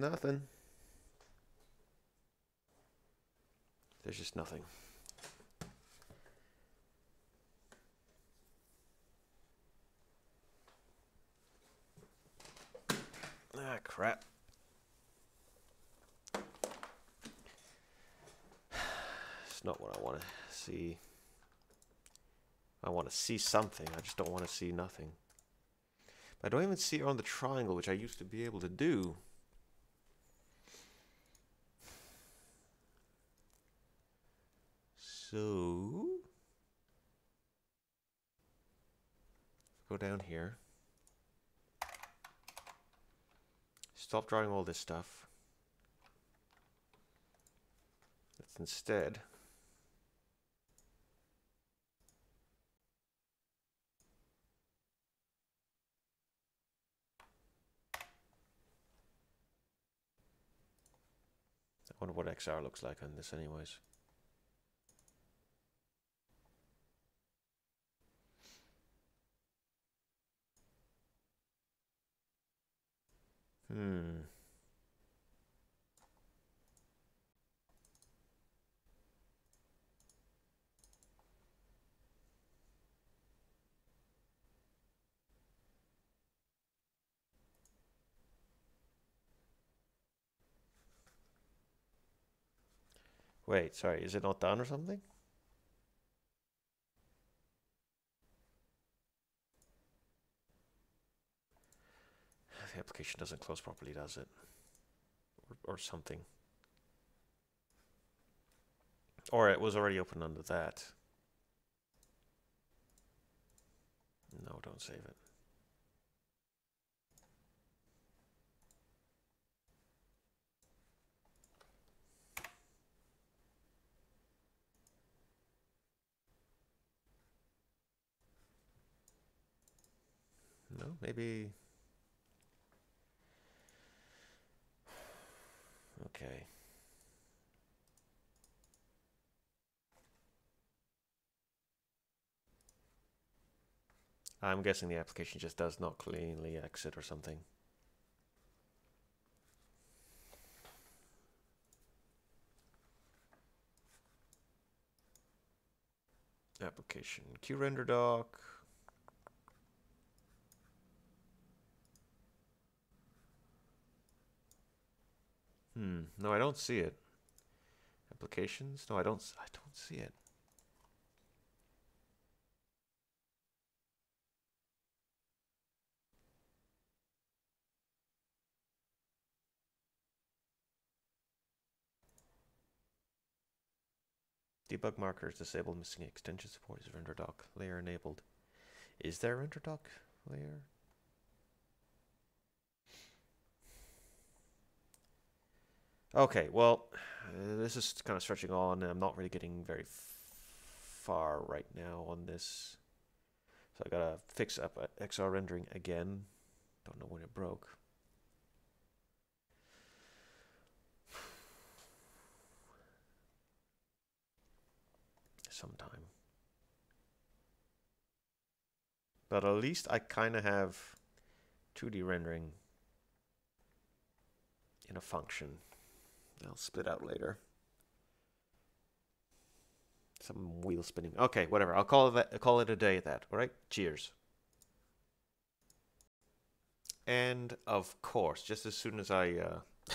nothing. There's just nothing. Ah, crap. It's not what I want to see. I want to see something. I just don't want to see nothing. But I don't even see it on the triangle, which I used to be able to do. So, go down here. Stop drawing all this stuff. Let's instead I wonder what X R looks like on this anyways. Hmm. Wait, sorry, is it not done or something? The application doesn't close properly, does it? Or, or something. Or it was already open under that. No, don't save it. No, maybe... Okay. I'm guessing the application just does not cleanly exit or something. Application QRender doc. Hmm. No, I don't see it. Applications? No, I don't. I don't see it. Debug markers disabled. Missing extension support is render doc layer enabled. Is there a render doc layer? Okay, well, uh, this is kind of stretching on, and I'm not really getting very far right now on this. So I gotta fix up uh, X R rendering again. Don't know when it broke. Sometime. But at least I kind of have two D rendering in a function. I'll split out later. Some wheel spinning. Okay, whatever. I'll call it that, I'll call it a day at that. All right. Cheers. And of course, just as soon as I uh,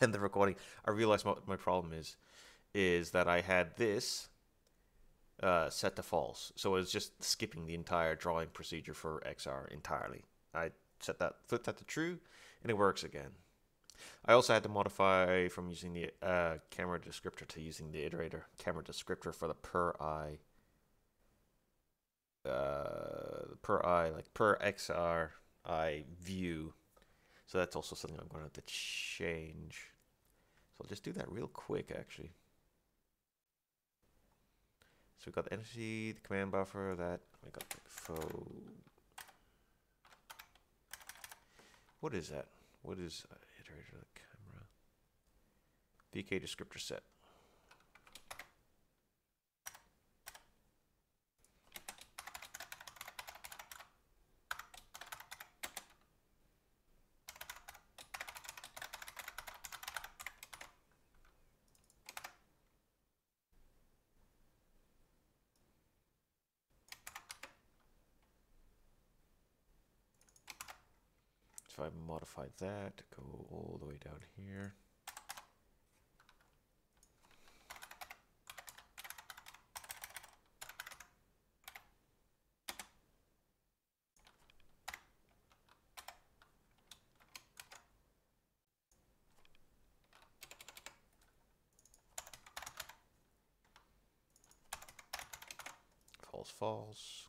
end the recording, I realized what my problem is, is that I had this uh, set to false, so it's just skipping the entire drawing procedure for X R entirely. I set that, flip that to true, and it works again. I also had to modify from using the uh, camera descriptor to using the iterator camera descriptor for the per eye, uh, per eye, like per X R eye view. So that's also something I'm going to have to change. So I'll just do that real quick, actually. So we've got the energy, the command buffer, that we got like faux. What is that? What is? Uh, camera V K descriptor set. if I modify that, go all the way down here. False, false.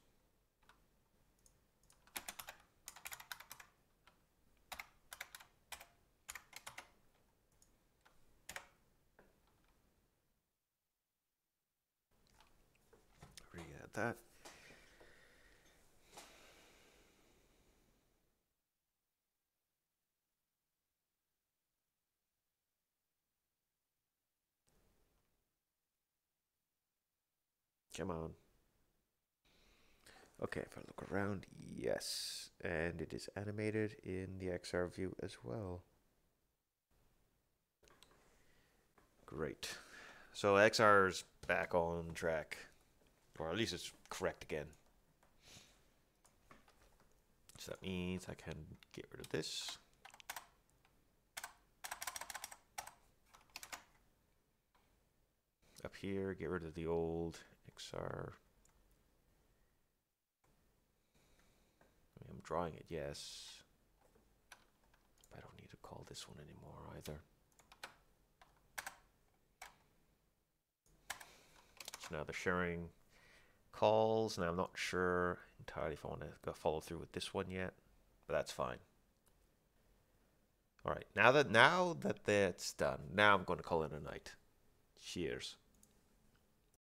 That. Come on. Okay, if I look around, yes, and it is animated in the X R view as well. Great. So X R is back on track. Or at least it's correct again. So that means I can get rid of this. Up here, get rid of the old X R. I mean, I'm drawing it, yes. But I don't need to call this one anymore either. So now they're sharing calls, and I'm not sure entirely if I want to go follow through with this one yet, but that's fine. All right, now that now that that's done, now I'm going to call it a night. Cheers.